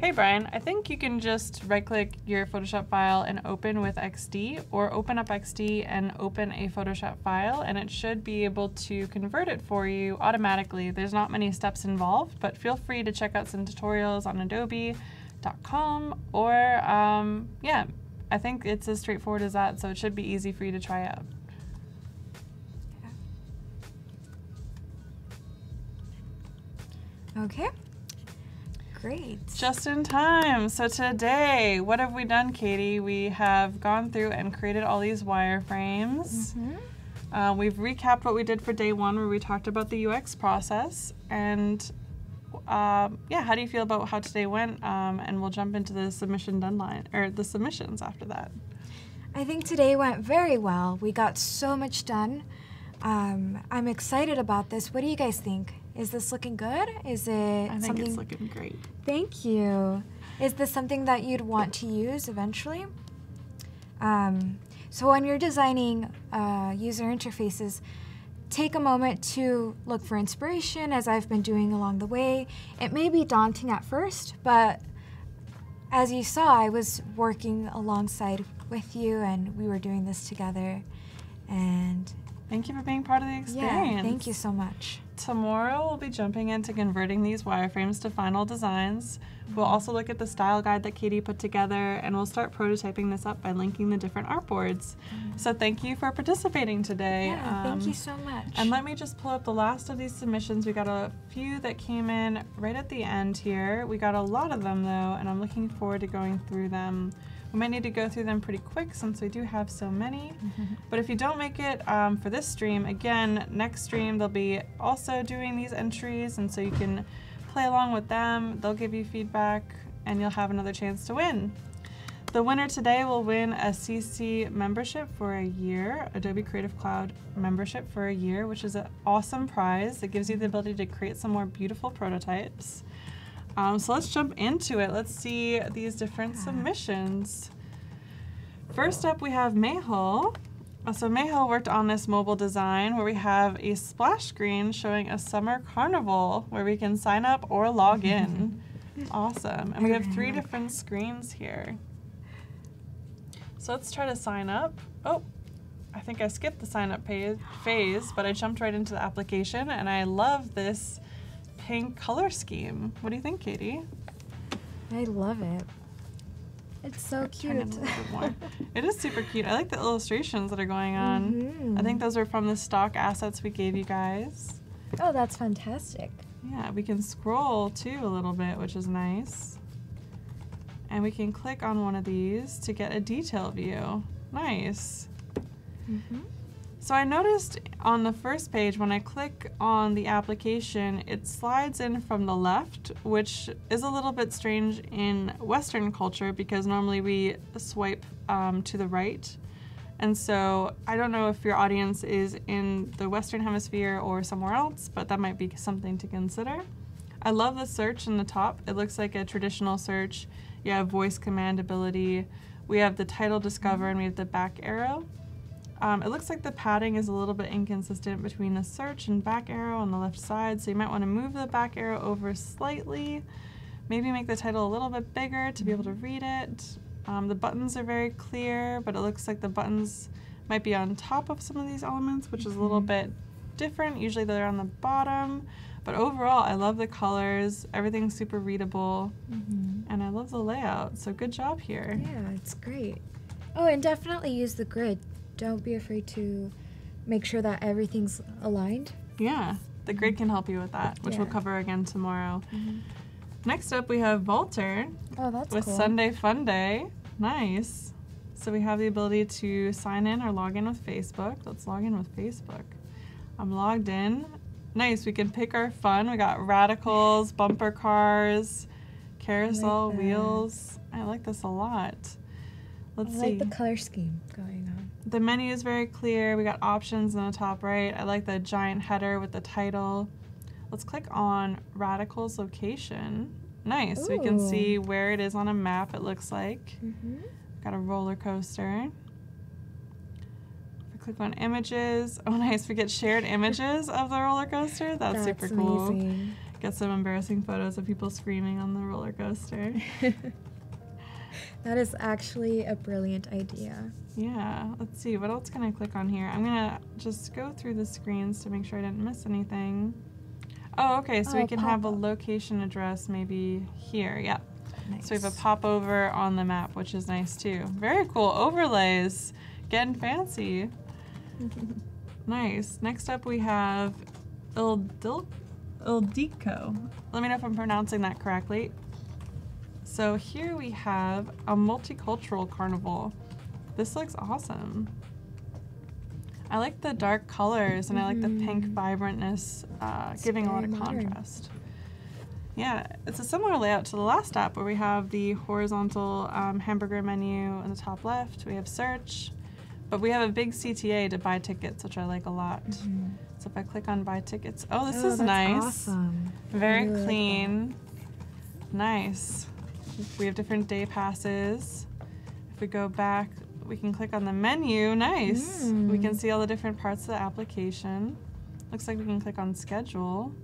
Hey Brian, I think you can just right-click your Photoshop file and open with X D, or open up X D and open a Photoshop file, and it should be able to convert it for you automatically. There's not many steps involved, but feel free to check out some tutorials on adobe dot com, or um, yeah, I think it's as straightforward as that, so it should be easy for you to try out. Okay, great. Just in time. So today, what have we done, Katy? We have gone through and created all these wireframes. Mm-hmm. uh, we've recapped what we did for day one, where we talked about the U X process. And uh, yeah, how do you feel about how today went? Um, and we'll jump into the submission deadline, or the submissions after that. I think today went very well. We got so much done. Um, I'm excited about this. What do you guys think? Is this looking good? Is it I think something... it's looking great. Thank you. Is this something that you'd want to use eventually? Um, So when you're designing uh, user interfaces, take a moment to look for inspiration, as I've been doing along the way. It may be daunting at first, but as you saw, I was working alongside with you and we were doing this together. And thank you for being part of the experience. Yeah, thank you so much. Tomorrow we'll be jumping into converting these wireframes to final designs. We'll also look at the style guide that Katy put together, and we'll start prototyping this up by linking the different artboards. Mm-hmm. So thank you for participating today. Yeah, um, thank you so much. And let me just pull up the last of these submissions. We got a few that came in right at the end here. We got a lot of them though, and I'm looking forward to going through them. We might need to go through them pretty quick since we do have so many. Mm-hmm. But if you don't make it um, for this stream, again, next stream they'll be also doing these entries, and so you can play along with them, they'll give you feedback, and you'll have another chance to win. The winner today will win a C C membership for a year, Adobe Creative Cloud membership for a year, which is an awesome prize. It gives you the ability to create some more beautiful prototypes. Um, so let's jump into it. Let's see these different submissions. First up, we have Mehul. So Mehul worked on this mobile design where we have a splash screen showing a summer carnival where we can sign up or log in. Awesome. And we have three different screens here. So let's try to sign up. Oh, I think I skipped the sign up page, phase, but I jumped right into the application, and I love this pink color scheme. What do you think, Katy? I love it. It's so cute. It is super cute. I like the illustrations that are going on. Mm-hmm. I think those are from the stock assets we gave you guys. Oh, that's fantastic. Yeah, we can scroll too a little bit, which is nice. And we can click on one of these to get a detail view. Nice. Mm-hmm. So I noticed on the first page when I click on the application, it slides in from the left, which is a little bit strange in Western culture because normally we swipe um, to the right. And so I don't know if your audience is in the Western Hemisphere or somewhere else, but that might be something to consider. I love the search in the top. It looks like a traditional search. You have voice command ability. We have the title discover, and we have the back arrow. Um, it looks like the padding is a little bit inconsistent between the search and back arrow on the left side, so you might want to move the back arrow over slightly, maybe make the title a little bit bigger to be able to read it. Um, the buttons are very clear, but it looks like the buttons might be on top of some of these elements, which is a little bit different. Usually they're on the bottom, but overall I love the colors, everything's super readable, mm-hmm. and I love the layout, so good job here. Yeah, it's great. Oh, and definitely use the grid. Don't be afraid to make sure that everything's aligned. Yeah, the grid can help you with that, which yeah. we'll cover again tomorrow. Mm-hmm. Next up, we have Volturn oh, that's with cool. Sunday Fun Day. Nice. So we have the ability to sign in or log in with Facebook. Let's log in with Facebook. I'm logged in. Nice, we can pick our fun. We got radicals, bumper cars, carousel I like wheels. I like this a lot. Let's I like see. the color scheme going on. The menu is very clear. We got options in the top right. I like the giant header with the title. Let's click on Radical's location. Nice. Ooh. We can see where it is on a map, it looks like. Mm-hmm. Got a roller coaster. If we click on images, oh nice, we get shared images of the roller coaster. That's, That's super cool. Amazing. Get some embarrassing photos of people screaming on the roller coaster. That is actually a brilliant idea. Yeah, let's see, what else can I click on here? I'm gonna just go through the screens to make sure I didn't miss anything. Oh, okay, so oh, we can have a location address maybe here, yeah. Nice. So we have a popover on the map, which is nice too. Very cool, overlays, getting fancy. Nice, next up we have Ildil Ildico. Let me know if I'm pronouncing that correctly. So here we have a multicultural carnival. This looks awesome. I like the dark colors and mm-hmm. I like the pink vibrantness, uh, giving a lot of modern. contrast. Yeah, it's a similar layout to the last app where we have the horizontal um, hamburger menu in the top left. We have search, but we have a big C T A to buy tickets, which I like a lot. Mm-hmm. So if I click on buy tickets, oh, this oh, is that's nice. Awesome. Very really clean. Like nice. We have different day passes. If we go back, we can click on the menu. Nice. Mm. We can see all the different parts of the application. Looks like we can click on schedule.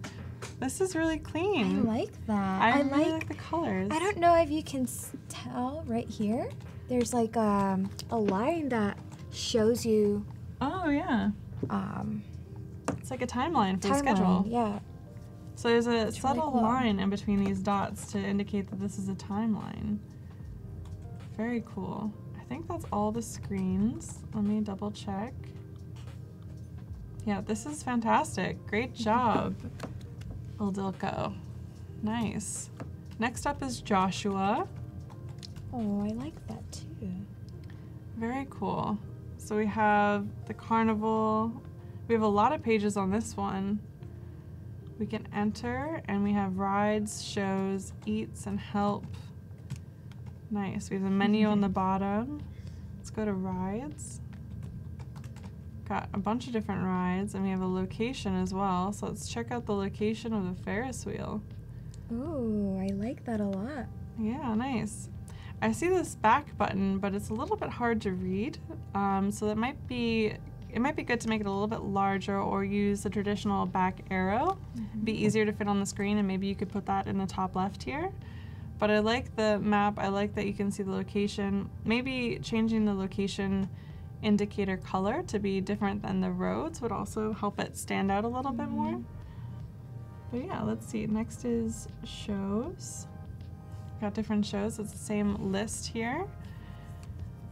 This is really clean. I like that. I, I really like, like the colors. I don't know if you can tell right here. There's like um, a line that shows you. Oh, yeah. Um, it's like a timeline for timeline, the schedule. Yeah. So there's a it's subtle really cool. line in between these dots to indicate that this is a timeline. Very cool. I think that's all the screens. Let me double check. Yeah, this is fantastic. Great job, Ildilko. Nice. Next up is Joshua. Oh, I like that too. Very cool. So we have the carnival. We have a lot of pages on this one. We can enter, and we have rides, shows, eats, and help. Nice. We have a menu on the bottom. Let's go to rides. Got a bunch of different rides, and we have a location as well. So let's check out the location of the Ferris wheel. Ooh, I like that a lot. Yeah, nice. I see this back button, but it's a little bit hard to read. Um, so that might be it might be good to make it a little bit larger or use the traditional back arrow. Mm-hmm. It'd be easier to fit on the screen, and maybe you could put that in the top left here. But I like the map. I like that you can see the location. Maybe changing the location indicator color to be different than the roads would also help it stand out a little mm-hmm. bit more. But yeah, let's see. Next is shows. Got different shows. It's the same list here.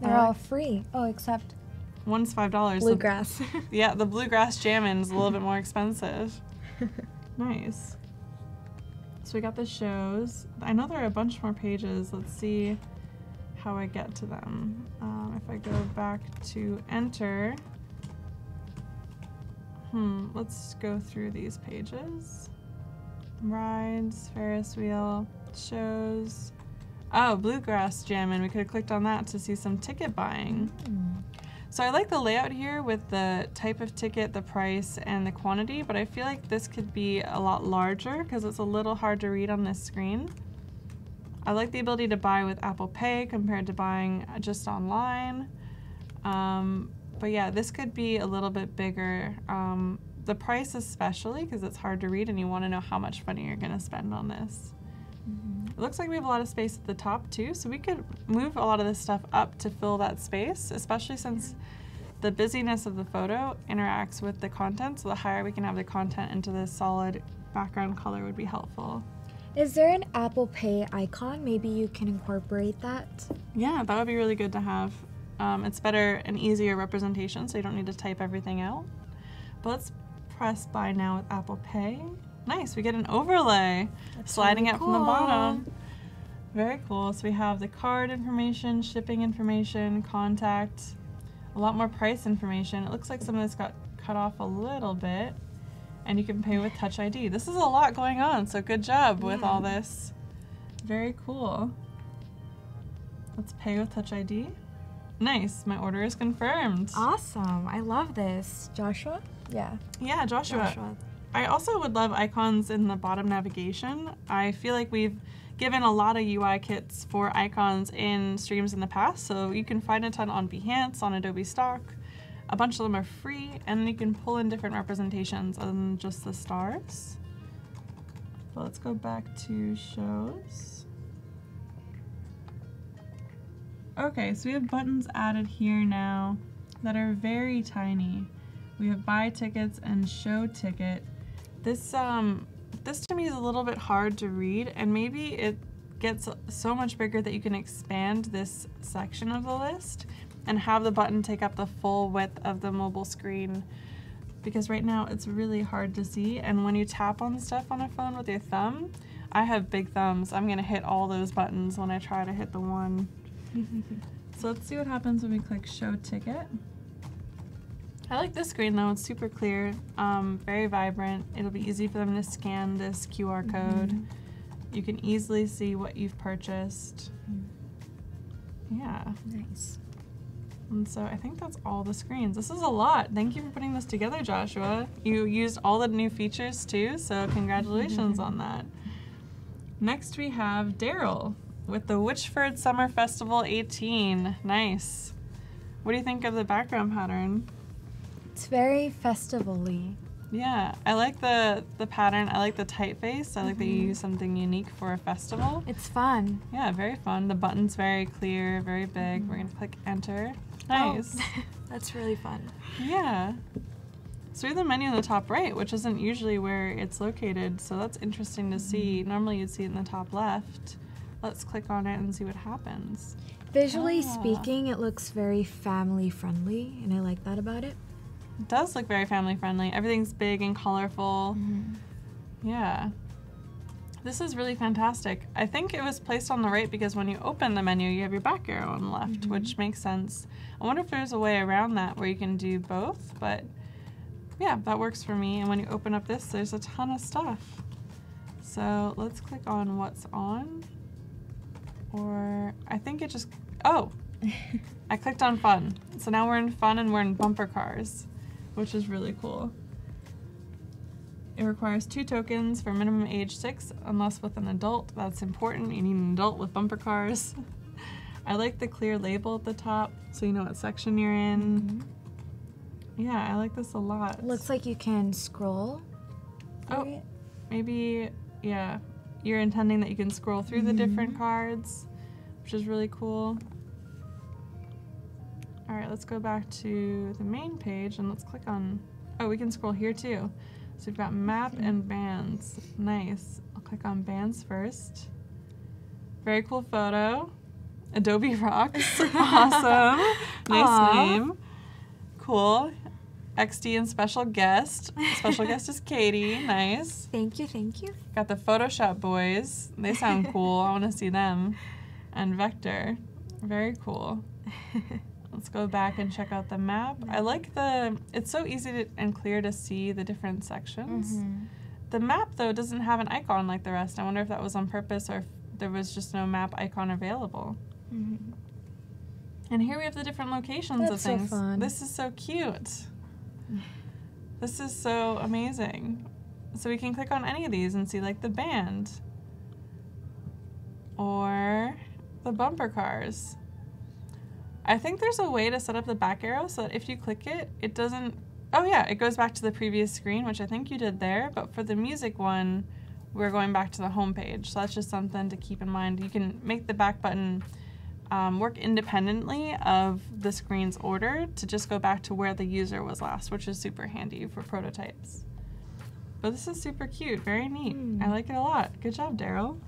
They're uh, all free. Oh, except one's five dollars. Bluegrass. The, yeah, the bluegrass jammin's a little bit more expensive. Nice. So we got the shows. I know there are a bunch more pages. Let's see how I get to them. Um, if I go back to enter, hmm, let's go through these pages. Rides, Ferris wheel, shows. Oh, bluegrass jammin'. We could have clicked on that to see some ticket buying. Mm. So I like the layout here with the type of ticket, the price, and the quantity, but I feel like this could be a lot larger because it's a little hard to read on this screen. I like the ability to buy with Apple Pay compared to buying just online. Um, but yeah, this could be a little bit bigger. Um, the price especially, because it's hard to read and you want to know how much money you're going to spend on this. Mm-hmm. It looks like we have a lot of space at the top too, so we could move a lot of this stuff up to fill that space, especially since the busyness of the photo interacts with the content, so the higher we can have the content into the solid background color would be helpful. Is there an Apple Pay icon? Maybe you can incorporate that? Yeah, that would be really good to have. Um, it's better and easier representation, so you don't need to type everything out. But let's press buy now with Apple Pay. Nice, we get an overlay. That's sliding really up cool. from the bottom. Very cool. So we have the card information, shipping information, contact, a lot more price information. It looks like some of this got cut off a little bit, and you can pay with Touch I D. This is a lot going on, so good job yeah. with all this. Very cool. Let's pay with Touch I D. Nice, my order is confirmed. Awesome, I love this. Joshua? Yeah. Yeah, Joshua. Joshua. I also would love icons in the bottom navigation. I feel like we've given a lot of U I kits for icons in streams in the past, so you can find a ton on Behance, on Adobe Stock. A bunch of them are free, and you can pull in different representations other than just the stars. But let's go back to shows. Okay, so we have buttons added here now that are very tiny. We have buy tickets and show ticket. This um, this to me is a little bit hard to read, and maybe it gets so much bigger that you can expand this section of the list and have the button take up the full width of the mobile screen, because right now it's really hard to see, and when you tap on stuff on a phone with your thumb, I have big thumbs. I'm gonna hit all those buttons when I try to hit the one. So let's see what happens when we click show ticket. I like this screen though, it's super clear, um, very vibrant. It'll be easy for them to scan this Q R code. Mm-hmm. You can easily see what you've purchased. Mm. Yeah. Nice. And so I think that's all the screens. This is a lot. Thank you for putting this together, Joshua. You used all the new features too, so congratulations on that. Next we have Daryl with the Witchford Summer Festival eighteen. Nice. What do you think of the background pattern? It's very festival-y. Yeah, I like the, the pattern. I like the typeface. I like mm-hmm. that you use something unique for a festival. It's fun. Yeah, very fun. The button's very clear, very big. Mm-hmm. We're going to click enter. Nice. Oh. That's really fun. Yeah. So we have the menu in the top right, which isn't usually where it's located, so that's interesting to see. Normally you'd see it in the top left. Let's click on it and see what happens. Visually yeah. speaking, it looks very family friendly, and I like that about it. It does look very family friendly. Everything's big and colorful. Mm-hmm. Yeah. This is really fantastic. I think it was placed on the right because when you open the menu, you have your back arrow on the left, mm-hmm. which makes sense. I wonder if there's a way around that where you can do both, but yeah, that works for me. And when you open up this, there's a ton of stuff. So let's click on what's on, or I think it just, oh, I clicked on fun. So now we're in fun and we're in bumper cars, which is really cool. It requires two tokens for minimum age six, unless with an adult. That's important. You need an adult with bumper cars. I like the clear label at the top, so you know what section you're in. Mm-hmm. Yeah, I like this a lot. Looks like you can scroll through oh, it. Maybe, yeah. You're intending that you can scroll through mm-hmm. the different cards, which is really cool. All right, let's go back to the main page and let's click on, oh, we can scroll here too. So we've got map and bands. Nice. I'll click on bands first. Very cool photo. Adobe Rocks. Awesome. Nice Aww. Name. Cool. X D and special guest. Special guest is Katy. Nice. Thank you, thank you. Got the Photoshop boys. They sound cool. I want to see them. And Vector. Very cool. Let's go back and check out the map. I like the, it's so easy to, and clear to see the different sections. Mm-hmm. The map though doesn't have an icon like the rest. I wonder if that was on purpose or if there was just no map icon available. Mm-hmm. And here we have the different locations That's of things. So fun. This is so cute. This is so amazing. So we can click on any of these and see like the band or the bumper cars. I think there's a way to set up the back arrow so that if you click it, it doesn't, oh yeah, it goes back to the previous screen, which I think you did there, but for the music one, we're going back to the home page. So that's just something to keep in mind. You can make the back button um, work independently of the screen's order to just go back to where the user was last, which is super handy for prototypes. But this is super cute, very neat. Mm. I like it a lot. Good job, Daryl.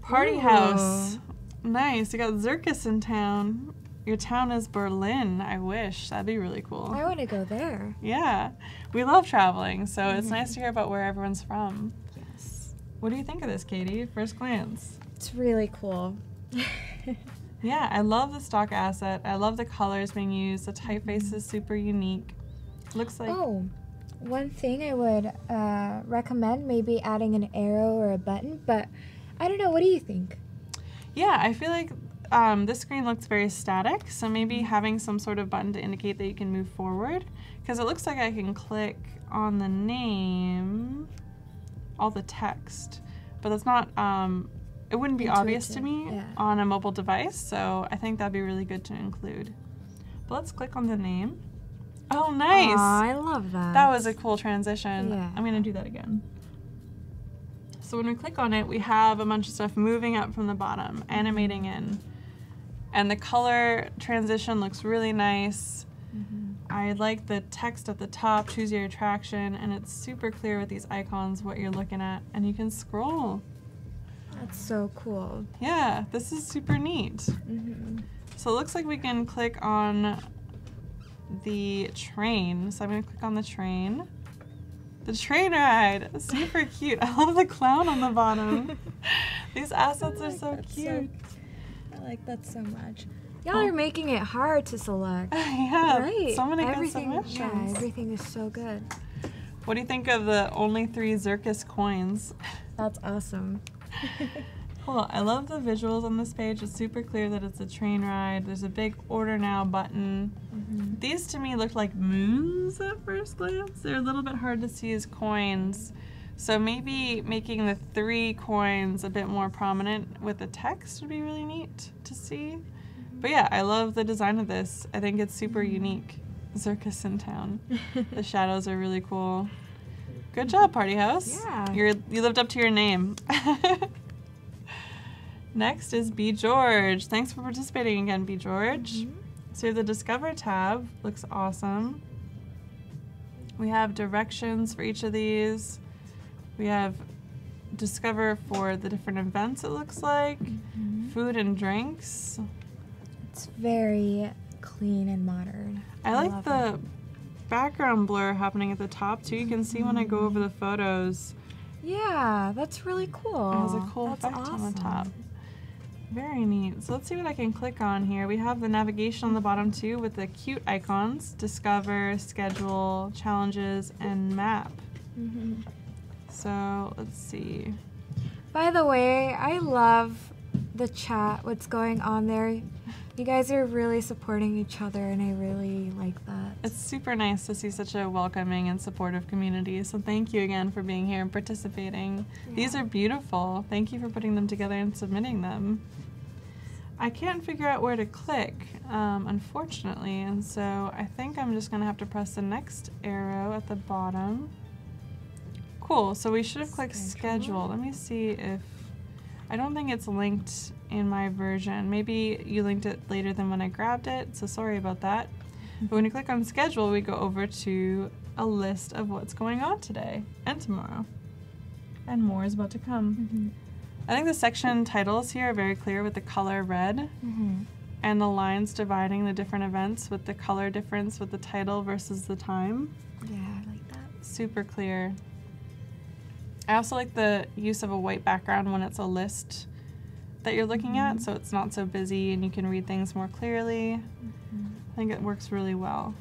Party Ooh. House. Nice, you got Zirkus in town. Your town is Berlin, I wish. That'd be really cool. I want to go there. Yeah, we love traveling, so mm-hmm. it's nice to hear about where everyone's from. Yes. What do you think of this, Katy, first glance? It's really cool. Yeah, I love the stock asset. I love the colors being used. The typeface mm-hmm. is super unique. Looks like... Oh, one thing I would uh, recommend, maybe adding an arrow or a button, but I don't know, what do you think? Yeah, I feel like um, this screen looks very static, so maybe having some sort of button to indicate that you can move forward, because it looks like I can click on the name, all the text, but that's not, um, it wouldn't be Intuitive. Obvious to me yeah. on a mobile device, so I think that'd be really good to include. But let's click on the name. Oh, nice! Aww, I love that. That was a cool transition. Yeah. I'm gonna do that again. So when we click on it, we have a bunch of stuff moving up from the bottom, animating in. And the color transition looks really nice. Mm-hmm. I like the text at the top, choose your attraction, and it's super clear with these icons what you're looking at, and you can scroll. That's so cool. Yeah, this is super neat. Mm-hmm. So it looks like we can click on the train. So I'm gonna click on the train. The train ride, super cute. I love the clown on the bottom. These assets like are so cute. So, I like that so much. Y'all oh. are making it hard to select. Yeah, right. so many good submissions. Yeah, everything is so good. What do you think of the only three Zirkus coins? That's awesome. Cool, I love the visuals on this page. It's super clear that it's a train ride. There's a big order now button. Mm-hmm. These to me looked like moons at first glance. They're a little bit hard to see as coins. So maybe making the three coins a bit more prominent with the text would be really neat to see. Mm-hmm. But yeah, I love the design of this. I think it's super unique. Circus in town. The shadows are really cool. Good job, Party House. Yeah. You're, you lived up to your name. Next is B. George. Thanks for participating again, B. George. Mm-hmm. So the Discover tab looks awesome. We have directions for each of these. We have Discover for the different events, it looks like. Mm-hmm. Food and drinks. It's very clean and modern. I, I like the it. background blur happening at the top too. You can see mm-hmm. when I go over the photos. Yeah, that's really cool. It has a cool that's effect awesome. on the top. Very neat. So let's see what I can click on here. We have the navigation on the bottom too with the cute icons. Discover, schedule, challenges, and map. Mm-hmm. So let's see. By the way, I love the chat, what's going on there. You guys are really supporting each other, and I really like that. It's super nice to see such a welcoming and supportive community, so thank you again for being here and participating. Yeah. These are beautiful. Thank you for putting them together and submitting them. I can't figure out where to click, um, unfortunately, and so I think I'm just going to have to press the next arrow at the bottom. Cool, so we should have clicked schedule. schedule. Let me see if... I don't think it's linked in my version. Maybe you linked it later than when I grabbed it, so sorry about that. But when you click on schedule, we go over to a list of what's going on today and tomorrow. And more is about to come. Mm-hmm. I think the section titles here are very clear with the color red mm-hmm. and the lines dividing the different events with the color difference with the title versus the time. Yeah, I like that. Super clear. I also like the use of a white background when it's a list that you're looking mm-hmm. at, so it's not so busy and you can read things more clearly. Mm-hmm. I think it works really well.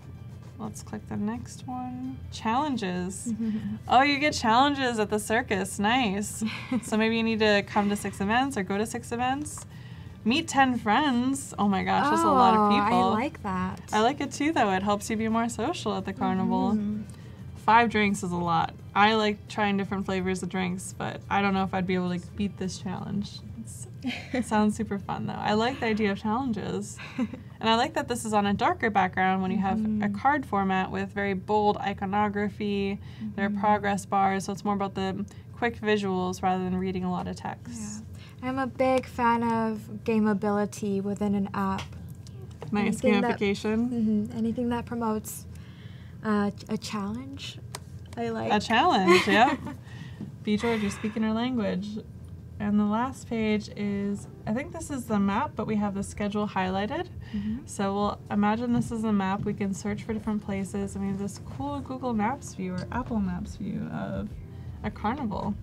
Let's click the next one. Challenges. Mm-hmm. Oh, you get challenges at the circus. Nice. So maybe you need to come to six events or go to six events. Meet ten friends. Oh my gosh, oh, that's a lot of people. I like that. I like it too, though. It helps you be more social at the carnival. Mm-hmm. Five drinks is a lot. I like trying different flavors of drinks, but I don't know if I'd be able to beat this challenge. It's, it sounds super fun, though. I like the idea of challenges. And I like that this is on a darker background when you have mm-hmm. a card format with very bold iconography. Mm-hmm. There are progress bars, so it's more about the quick visuals rather than reading a lot of text. Yeah. I'm a big fan of gameability within an app. Nice anything gamification. That, mm-hmm, anything that promotes Uh, a challenge, I like. A challenge, yeah. B. George, you're speaking her language. And the last page is, I think this is the map, but we have the schedule highlighted. Mm-hmm. So we'll imagine this is a map. We can search for different places. I mean, this cool Google Maps view or Apple Maps view of a carnival.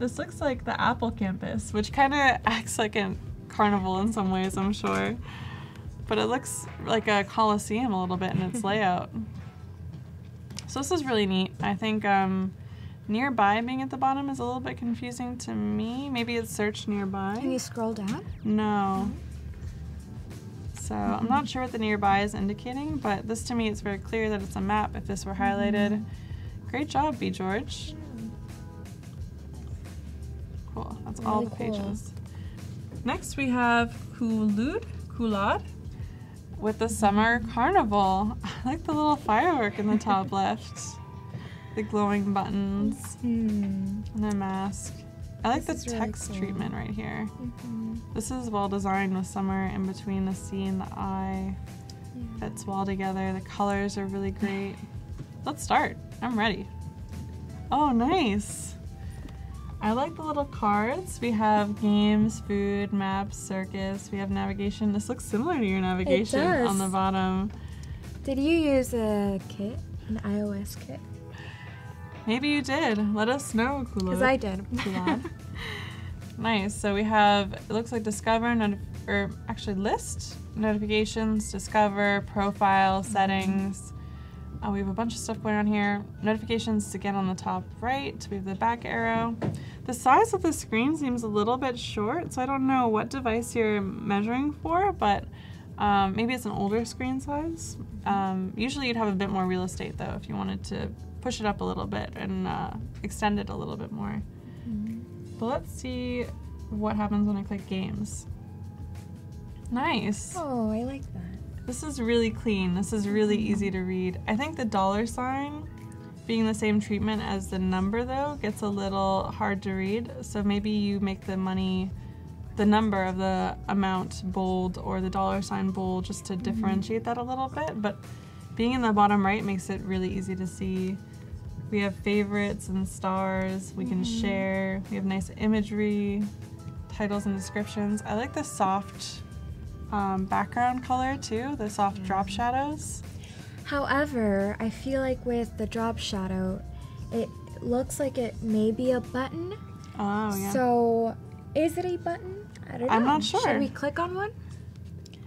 This looks like the Apple campus, which kind of acts like a carnival in some ways, I'm sure. But it looks like a Coliseum a little bit in its layout. So this is really neat. I think um, nearby being at the bottom is a little bit confusing to me. Maybe it's search nearby. Can you scroll down? No. So mm-hmm. I'm not sure what the nearby is indicating, but this to me is very clear that it's a map if this were highlighted. Mm-hmm. Great job, B. George. Cool, that's really all the cool. pages. Next we have Koolud, Koolad. With the summer carnival. I like the little firework in the top left. The glowing buttons mm-hmm. and a mask. I like this the text really cool. treatment right here. Mm-hmm. This is well designed with summer in between the C and the I. Yeah. Fits well together. The colors are really great. Let's start. I'm ready. Oh, nice. I like the little cards. We have games, food, maps, circus. We have navigation. This looks similar to your navigation on the bottom. Did you use a kit, an iOS kit? Maybe you did. Let us know, Koolad. Because I did. Nice. So we have, it looks like Discover, or actually List, Notifications, Discover, Profile, Settings. Mm-hmm. Uh, we have a bunch of stuff going on here. Notifications again on the top right. We have the back arrow. The size of the screen seems a little bit short, so I don't know what device you're measuring for, but um, maybe it's an older screen size. Um, usually you'd have a bit more real estate though if you wanted to push it up a little bit and uh, extend it a little bit more. Mm-hmm. But let's see what happens when I click games. Nice. Oh, I like that. This is really clean. This is really easy to read. I think the dollar sign being the same treatment as the number though gets a little hard to read. So maybe you make the money, the number of the amount bold or the dollar sign bold just to differentiate that a little bit. But being in the bottom right makes it really easy to see. We have favorites and stars, we can mm. share, we have nice imagery, titles and descriptions. I like the soft um, background color too, the soft mm. drop shadows. However, I feel like with the drop shadow, it looks like it may be a button. Oh, yeah. So, is it a button? I don't know. I'm not sure. Should we click on one?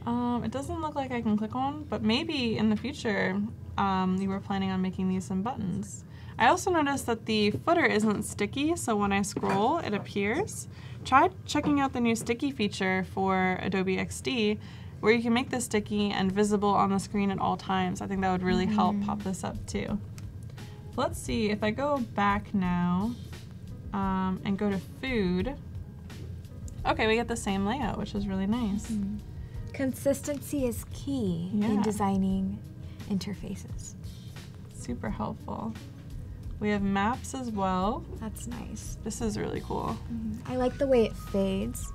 Um, it doesn't look like I can click on one, but maybe in the future um, you were planning on making these some buttons. I also noticed that the footer isn't sticky, so when I scroll, it appears. Try checking out the new sticky feature for Adobe X D, where you can make this sticky and visible on the screen at all times. I think that would really help mm. pop this up too. Let's see, if I go back now um, and go to food, okay, we get the same layout, which is really nice. Mm. Consistency is key yeah. in designing interfaces. Super helpful. We have maps as well. That's nice. This is really cool. Mm-hmm. I like the way it fades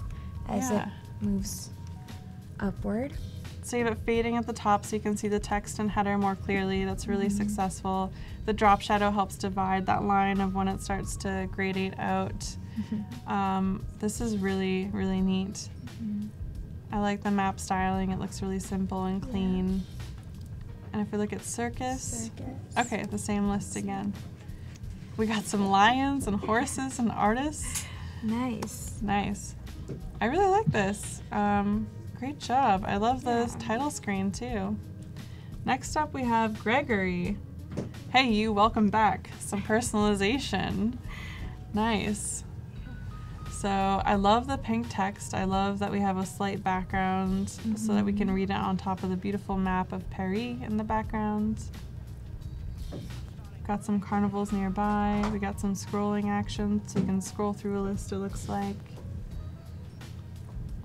as yeah. it moves upward. So you have it fading at the top so you can see the text and header more clearly. That's really mm-hmm. successful. The drop shadow helps divide that line of when it starts to gradate out. Mm-hmm. um, this is really, really neat. Mm-hmm. I like the map styling. It looks really simple and clean. Yeah. And if we look at circus, circus. Okay, the same list again. We got some lions and horses and artists. Nice. Nice. I really like this. Um, great job. I love this yeah. title screen too. Next up we have Gregory. Hey you, welcome back. Some personalization. Nice. So I love the pink text. I love that we have a slight background mm-hmm. so that we can read it on top of the beautiful map of Paris in the background. Got some carnivals nearby. We got some scrolling actions, so you can scroll through a list, it looks like.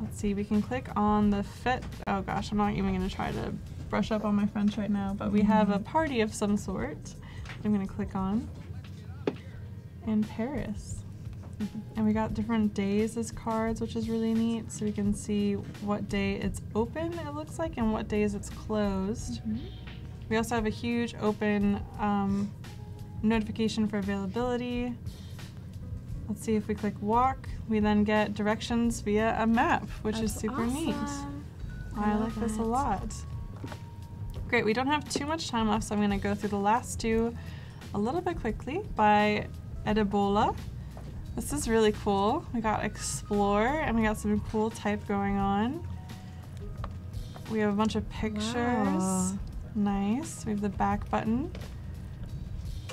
Let's see, we can click on the fit. Oh gosh, I'm not even gonna try to brush up on my French right now, but we have a party of some sort I'm gonna click on. In Paris. And we got different days as cards, which is really neat, so we can see what day it's open, it looks like, and what days it's closed. Mm-hmm. We also have a huge open um, notification for availability. Let's see if we click walk. We then get directions via a map, which That's is super awesome. Neat. I, I like that. This a lot. Great, we don't have too much time left, so I'm gonna go through the last two a little bit quickly by Edibola. This is really cool. We got explore, and we got some cool type going on. We have a bunch of pictures. Wow. Nice. We have the back button.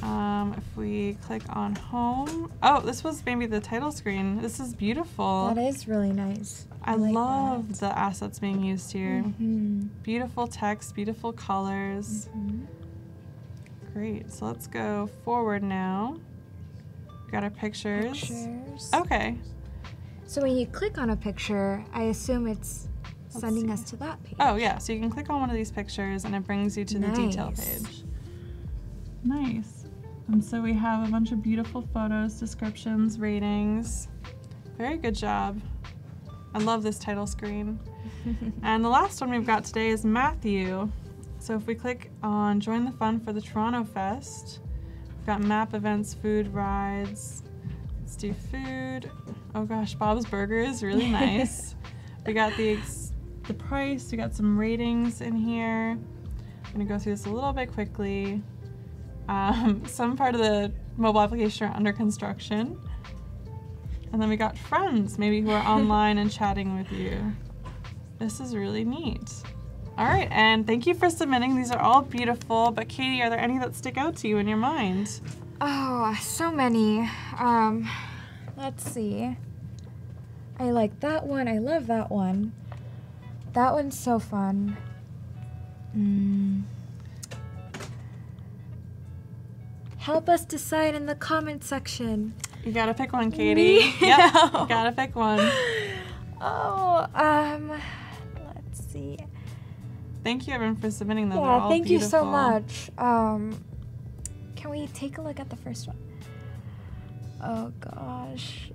Um, if we click on home. Oh, this was maybe the title screen. This is beautiful. That is really nice. I, I like love that. The assets being used here. Mm-hmm. Beautiful text, beautiful colors. Mm-hmm. Great. So let's go forward now. We got our pictures. pictures. Okay. So when you click on a picture, I assume it's Let's sending see. Us to that page. Oh yeah, so you can click on one of these pictures and it brings you to nice. The detail page. Nice. And so we have a bunch of beautiful photos, descriptions, ratings. Very good job. I love this title screen. And the last one we've got today is Matthew. So if we click on Join the Fun for the Toronto Fest, we've got map events, food, rides. Let's do food. Oh gosh, Bob's Burgers, really nice. We got the The price, we got some ratings in here. I'm gonna go through this a little bit quickly. Um, some part of the mobile application are under construction. And then we got friends, maybe who are online and chatting with you. This is really neat. All right, and thank you for submitting. These are all beautiful, but Katy, are there any that stick out to you in your mind? Oh, so many. Um, let's see. I like that one, I love that one. That one's so fun. Mm. Help us decide in the comment section. You gotta pick one, Katy. Yeah, you gotta pick one. Oh, um, let's Thank you, everyone, for submitting those. Yeah, thank beautiful. you so much. Um, can we take a look at the first one? Oh, gosh.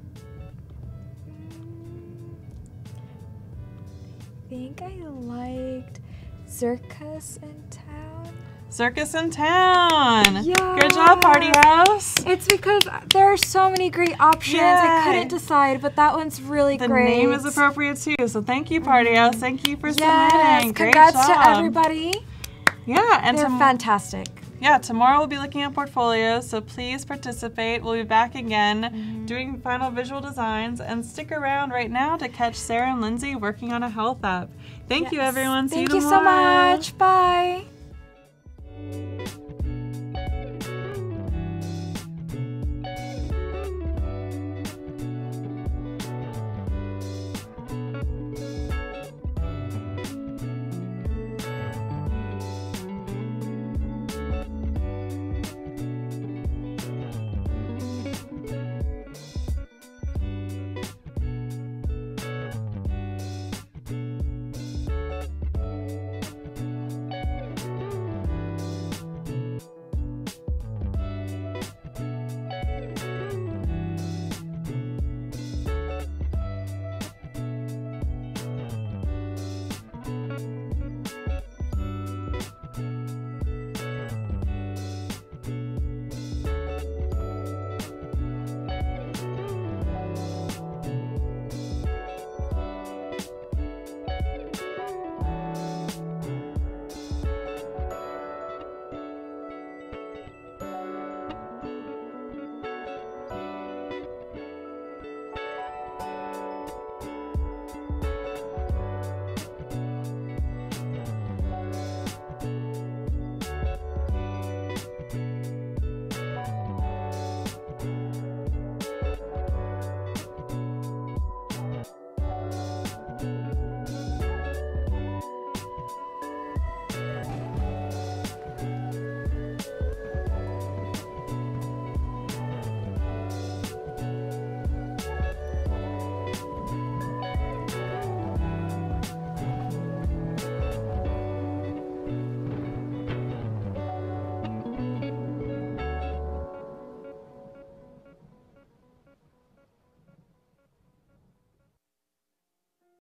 I think I liked Circus in Town. Circus in Town. Yeah. Good job, Party House. It's because there are so many great options. Yay. I couldn't decide, but that one's really the great. The name is appropriate, too. So thank you, Party mm. House. Thank you for yes. submitting. Congrats great job. to everybody. Yeah. and They're fantastic. Yeah, tomorrow we'll be looking at portfolios, so please participate. We'll be back again mm-hmm. doing final visual designs, and stick around right now to catch Sarah and Lindsay working on a health app. Thank yes. you, everyone. See Thank you, you so much. Bye.